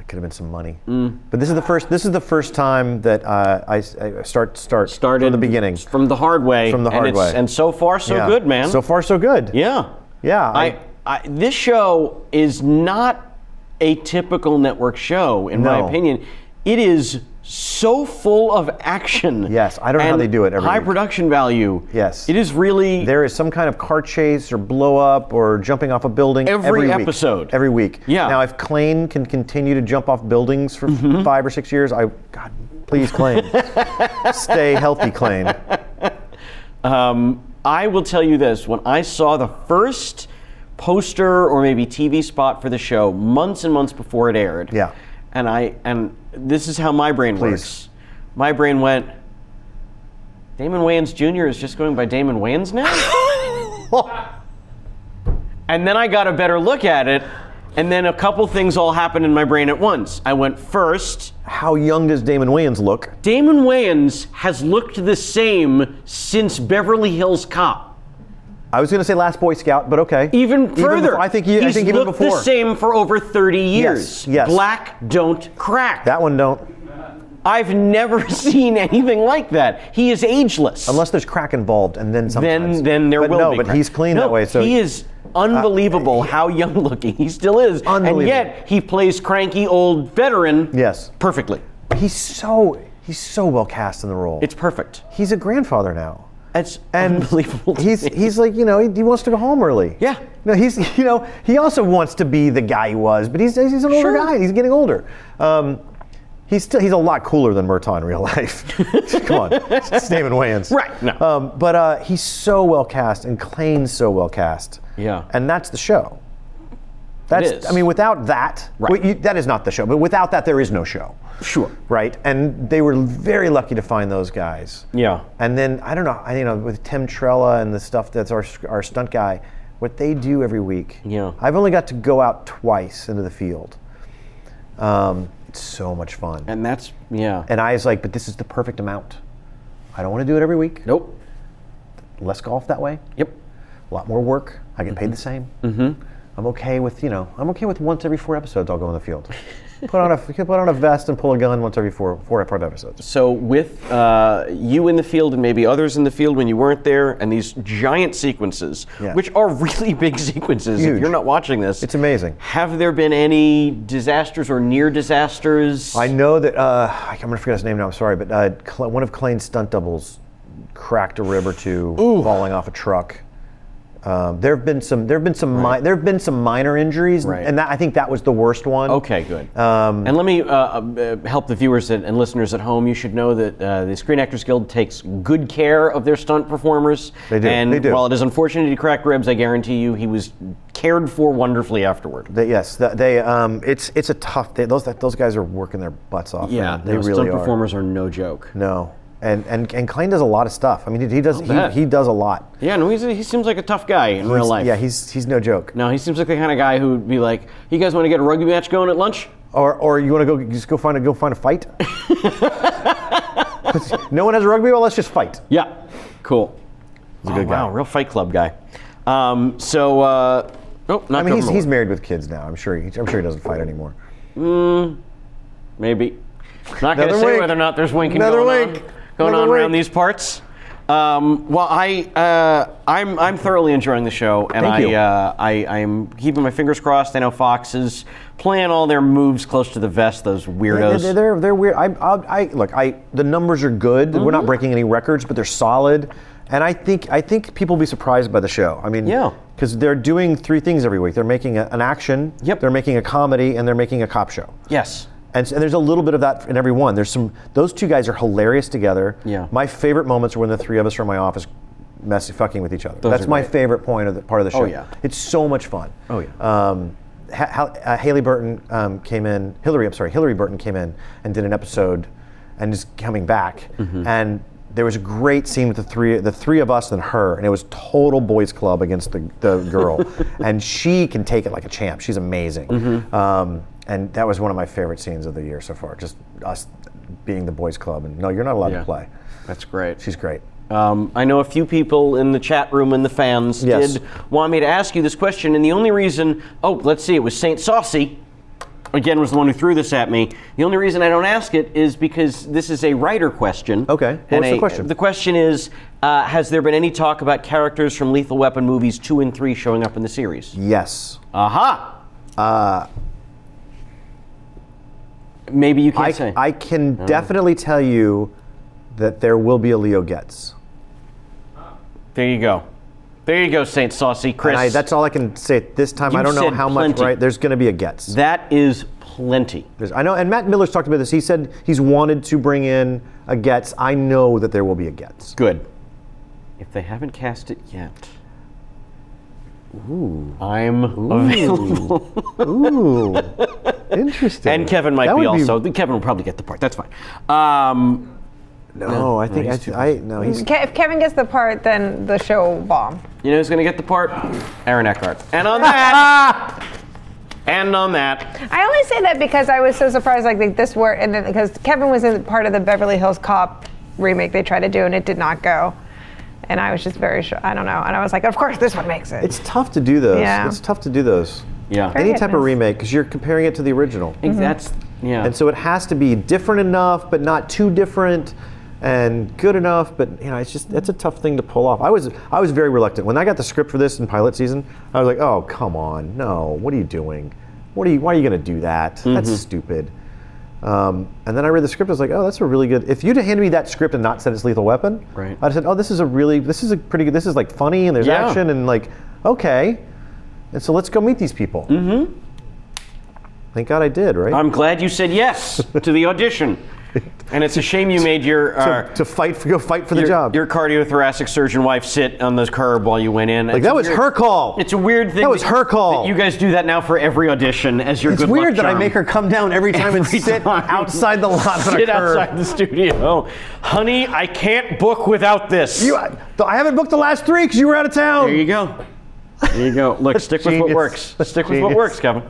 Could have been some money, mm. but this is the first. This is the first time that uh, I, I start start started from the beginning, from the hard way, from the hard and way, and so far so yeah. good, man. So far so good. Yeah, yeah. I, I, I this show is not a typical network show, in no. my opinion. It is so full of action. Yes, I don't know how they do it. Every high week. Production value. Yes, it is really. There is some kind of car chase or blow up or jumping off a building every, every episode. Week, every week. Yeah. Now, if Klain can continue to jump off buildings for mm-hmm. five or six years, I God, please, Klain, stay healthy, Klain. Um, I will tell you this: when I saw the first poster or maybe T V spot for the show months and months before it aired, yeah, and I and. This is how my brain Please. works. My brain went, Damon Wayans Junior is just going by Damon Wayans now? And then I got a better look at it, and then a couple things all happened in my brain at once. I went first. How young does Damon Wayans look? Damon Wayans has looked the same since Beverly Hills Cop. I was going to say Last Boy Scout, but okay. Even further. Even before, I think, he, he's I think even before. He's looked the same for over thirty years. Yes, yes. Black don't crack. That one don't. I've never seen anything like that. He is ageless. Unless there's crack involved, and then sometimes. Then, then there but will no, be But no, but he's clean no, that way. So he is unbelievable uh, how young looking he still is. Unbelievable. And yet, he plays cranky old veteran yes. perfectly. He's so, he's so well cast in the role. It's perfect. He's a grandfather now. It's and unbelievable. He's he's like, you know, he, he wants to go home early. Yeah. No, he's, you know, he also wants to be the guy he was, but he's he's an older sure. guy. He's getting older. Um, he's still he's a lot cooler than Murtaugh in real life. Come on, it's Damon Wayans. Right. No. Um, but uh, he's so well cast, and Klain's so well cast. Yeah. And that's the show. That's, it is. I mean, without that, right. well, you, that is not the show. But without that, there is no show. Sure. Right? And they were very lucky to find those guys. Yeah. And then, I don't know, I you know, with Tim Trella and the stuff that's our, our stunt guy, what they do every week. Yeah. I've only got to go out twice into the field. Um, it's so much fun. And that's, yeah. And I was like, but this is the perfect amount. I don't want to do it every week. Nope. Less golf that way. Yep. A lot more work. I get mm-hmm. paid the same. Mm-hmm. I'm okay with, you know, I'm okay with once every four episodes I'll go in the field. Put on a put on a vest and pull a gun once every four four episodes. So with uh, you in the field and maybe others in the field when you weren't there, and these giant sequences, yeah. which are really big sequences. Huge. If you're not watching this, it's amazing. Have there been any disasters or near disasters? I know that uh, I'm gonna forget his name now. I'm sorry, but uh, one of Klain's stunt doubles cracked a rib or two, Ooh. falling off a truck. Um, there have been some. There have been some. Right. Mi there have been some minor injuries, right. and that, I think that was the worst one. Okay, good. Um, and let me uh, uh, help the viewers and, and listeners at home. You should know that uh, the Screen Actors Guild takes good care of their stunt performers. They do. And they do. While it is unfortunate he cracked ribs, I guarantee you he was cared for wonderfully afterward. They, yes, they. Um, it's it's a tough. They, those those guys are working their butts off. Yeah, they really stunt are. Performers are no joke. No. And and and Klain does a lot of stuff. I mean, he does he, he does a lot. Yeah, no, he's a, he seems like a tough guy in he's, real life. Yeah, he's he's no joke. No, he seems like the kind of guy who would be like, "You guys want to get a rugby match going at lunch?" Or or you want to go just go find a go find a fight? No one has a rugby ball. Let's just fight. Yeah, cool. He's a oh, good guy. Wow, real Fight Club guy. Um, so, uh, oh, not I mean, he's he's married with kids now. I'm sure he, I'm sure he doesn't fight anymore. Mm, maybe. Not going to say wink. whether or not there's winking Another going wink. on. Going on around these parts. Um, well, I uh, I'm I'm thoroughly enjoying the show, and Thank I you. Uh, I I'm keeping my fingers crossed. I know Fox is playing all their moves close to the vest. Those weirdos. They're they're, they're weird. I, I I look. I the numbers are good. Mm-hmm. We're not breaking any records, but they're solid. And I think I think people will be surprised by the show. I mean, yeah, because they're doing three things every week. They're making a, an action. Yep. They're making a comedy, and they're making a cop show. Yes. And, so, and there's a little bit of that in every one. There's some, those two guys are hilarious together. Yeah. My favorite moments are when the three of us are in my office messing, fucking with each other. Those That's my great. favorite point of the, part of the show. Oh, yeah. It's so much fun. Oh, yeah. Um, ha ha uh, Haley Burton um, came in, Hillary, I'm sorry, Hillary Burton came in and did an episode and is coming back. Mm-hmm. And there was a great scene with the three, the three of us and her, and it was total boys club against the, the girl. And she can take it like a champ. She's amazing. Mm-hmm. um, And that was one of my favorite scenes of the year so far, just us being the boys club. And no, you're not allowed yeah. to play. That's great. She's great. Um, I know a few people in the chat room and the fans yes. did want me to ask you this question. And the only reason, oh, let's see, it was Saint Saucy, again, was the one who threw this at me. The only reason I don't ask it is because this is a writer question. Okay, well, what's a, the question? The question is, uh, has there been any talk about characters from Lethal Weapon movies two and three showing up in the series? Yes. Aha! Uh-huh. Uh... Maybe you can't I, say. I can no. definitely tell you that there will be a Leo Getz. There you go. There you go, Saint Saucy. Chris. I, that's all I can say at this time. You I don't know how plenty. much, right? There's going to be a Getz. That is plenty. There's, I know, and Matt Miller's talked about this. He said he's wanted to bring in a Getz. I know that there will be a Getz. Good. If they haven't cast it yet. Ooh. I'm Ooh. available. Ooh. Interesting. And Kevin might be also. Be... Kevin will probably get the part. That's fine. Um, no, no, I think no, he's I, I no. He's... If Kevin gets the part, then the show will bomb. You know who's going to get the part? Aaron Eckhart. And on that. And on that. I only say that because I was so surprised. Like, like this were, and then because Kevin was in part of the Beverly Hills Cop remake they tried to do, and it did not go. And I was just very sure, I don't know. And I was like, of course this one makes it. It's tough to do those. Yeah. It's tough to do those. Yeah. Any type of remake, because you're comparing it to the original. Mm-hmm. That's Yeah. And so it has to be different enough, but not too different, and good enough, but you know, it's just, it's a tough thing to pull off. I was, I was very reluctant. When I got the script for this in pilot season, I was like, oh, come on, no, what are you doing? What are you, why are you gonna do that? Mm-hmm. That's stupid. Um, and then I read the script, I was like, oh, that's a really good, if you'd have handed me that script and not said it's Lethal Weapon, right. I'd have said, oh, this is a really, this is a pretty good, this is like funny, and there's yeah. action, and like, okay. And so let's go meet these people. Mm-hmm. Thank God I did, right? I'm glad you said yes to the audition. And it's a shame you made your uh, to, to fight for, go fight for your, the job. Your cardiothoracic surgeon wife sit on the curb while you went in. Like it's that was weird, her call. It's a weird thing. That was that, her call. That you guys do that now for every audition as your. It's good weird luck that charm. I make her come down every time every and sit time. outside the lot. Sit on a curb. Outside the studio. Honey, I can't book without this. You, I, I haven't booked the last three because you were out of town. There you go. There you go. Look, stick with what works. Stick with what works, Kevin.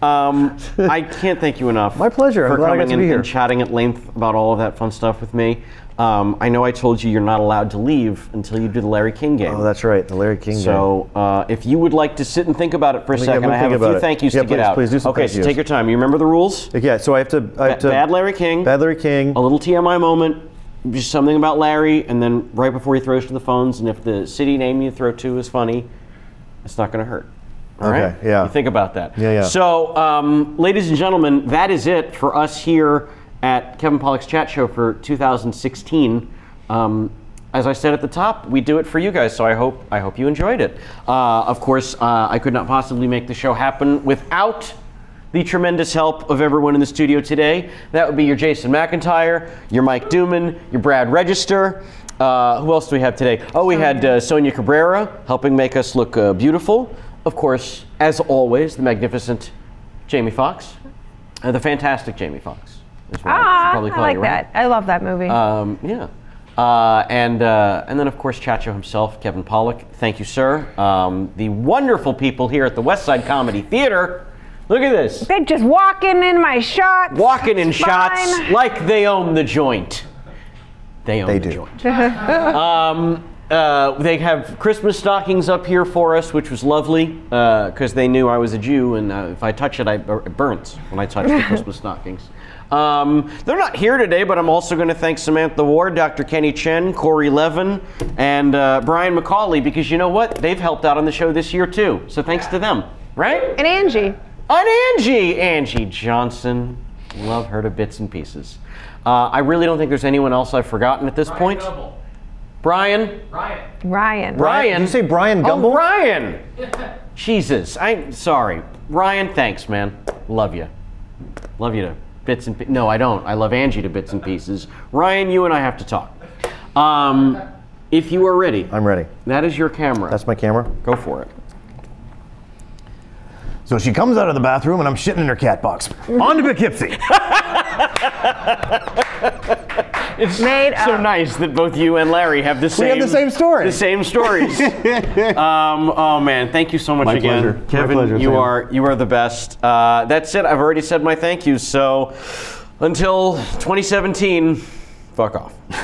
Um, I can't thank you enough. My pleasure. I'm for glad coming I got to be here. And chatting at length about all of that fun stuff with me. Um, I know I told you you're not allowed to leave until you do the Larry King game. Oh, that's right, the Larry King so, game. So uh, if you would like to sit and think about it for a second, I have a few it. thank yous yeah, to please, get out. Please do some okay, so yous. Take your time. You remember the rules? Yeah. So I have to. I have to bad Larry King. Bad Larry King. A little T M I moment. Just something about Larry, and then right before he throws to the phones, and if the city name you throw to is funny, it's not going to hurt. All okay, right? Yeah. You think about that. Yeah, yeah. So, um, ladies and gentlemen, that is it for us here at Kevin Pollak's Chat Show for two thousand sixteen. Um, as I said at the top, we do it for you guys, so I hope I hope you enjoyed it. Uh, of course, uh, I could not possibly make the show happen without the tremendous help of everyone in the studio today. That would be your Jason McIntyre, your Mike Dooman, your Brad Register. Uh, who else do we have today? Oh, we had uh, Sonia Cabrera helping make us look uh, beautiful. Of course, as always, the magnificent Jamie Foxx. Uh, the fantastic Jamie Foxx. Ah, I, I like you, that. Right? I love that movie. Um, yeah. Uh, and, uh, and then, of course, Chacho himself, Kevin Pollak. Thank you, sir. Um, the wonderful people here at the Westside Comedy Theater. Look at this. They're just walking in my shots. Walking in shots like they own the joint. They own they the do. joint. um, uh, they have Christmas stockings up here for us, which was lovely, because uh, they knew I was a Jew, and uh, if I touch it, I, it burns when I touch the Christmas stockings. Um, they're not here today, but I'm also going to thank Samantha Ward, Doctor Kenny Chen, Corey Levin, and uh, Brian McCauley, because you know what? They've helped out on the show this year, too. So thanks to them, right? And Angie. And Angie! Angie Johnson. Love her to bits and pieces. Uh, I really don't think there's anyone else I've forgotten at this Brian point. Gumble. Brian. Brian. Brian. Brian. Did you say Brian Gumble? Oh, Brian. Jesus, I'm sorry. Ryan, thanks, man. Love you. Love you to bits and pieces. No, I don't. I love Angie to bits and pieces. Ryan, you and I have to talk. Um, if you are ready. I'm ready. That is your camera. That's my camera. Go for it. So she comes out of the bathroom and I'm shitting in her cat box. On to Poughkeepsie. It's Made so up. nice that both you and Larry have the we same. We have the same story. The same stories. um, oh man, thank you so much my again, pleasure. Kevin. My pleasure, you Sam. are you are the best. Uh, that's it. I've already said my thank yous. So until twenty seventeen, fuck off.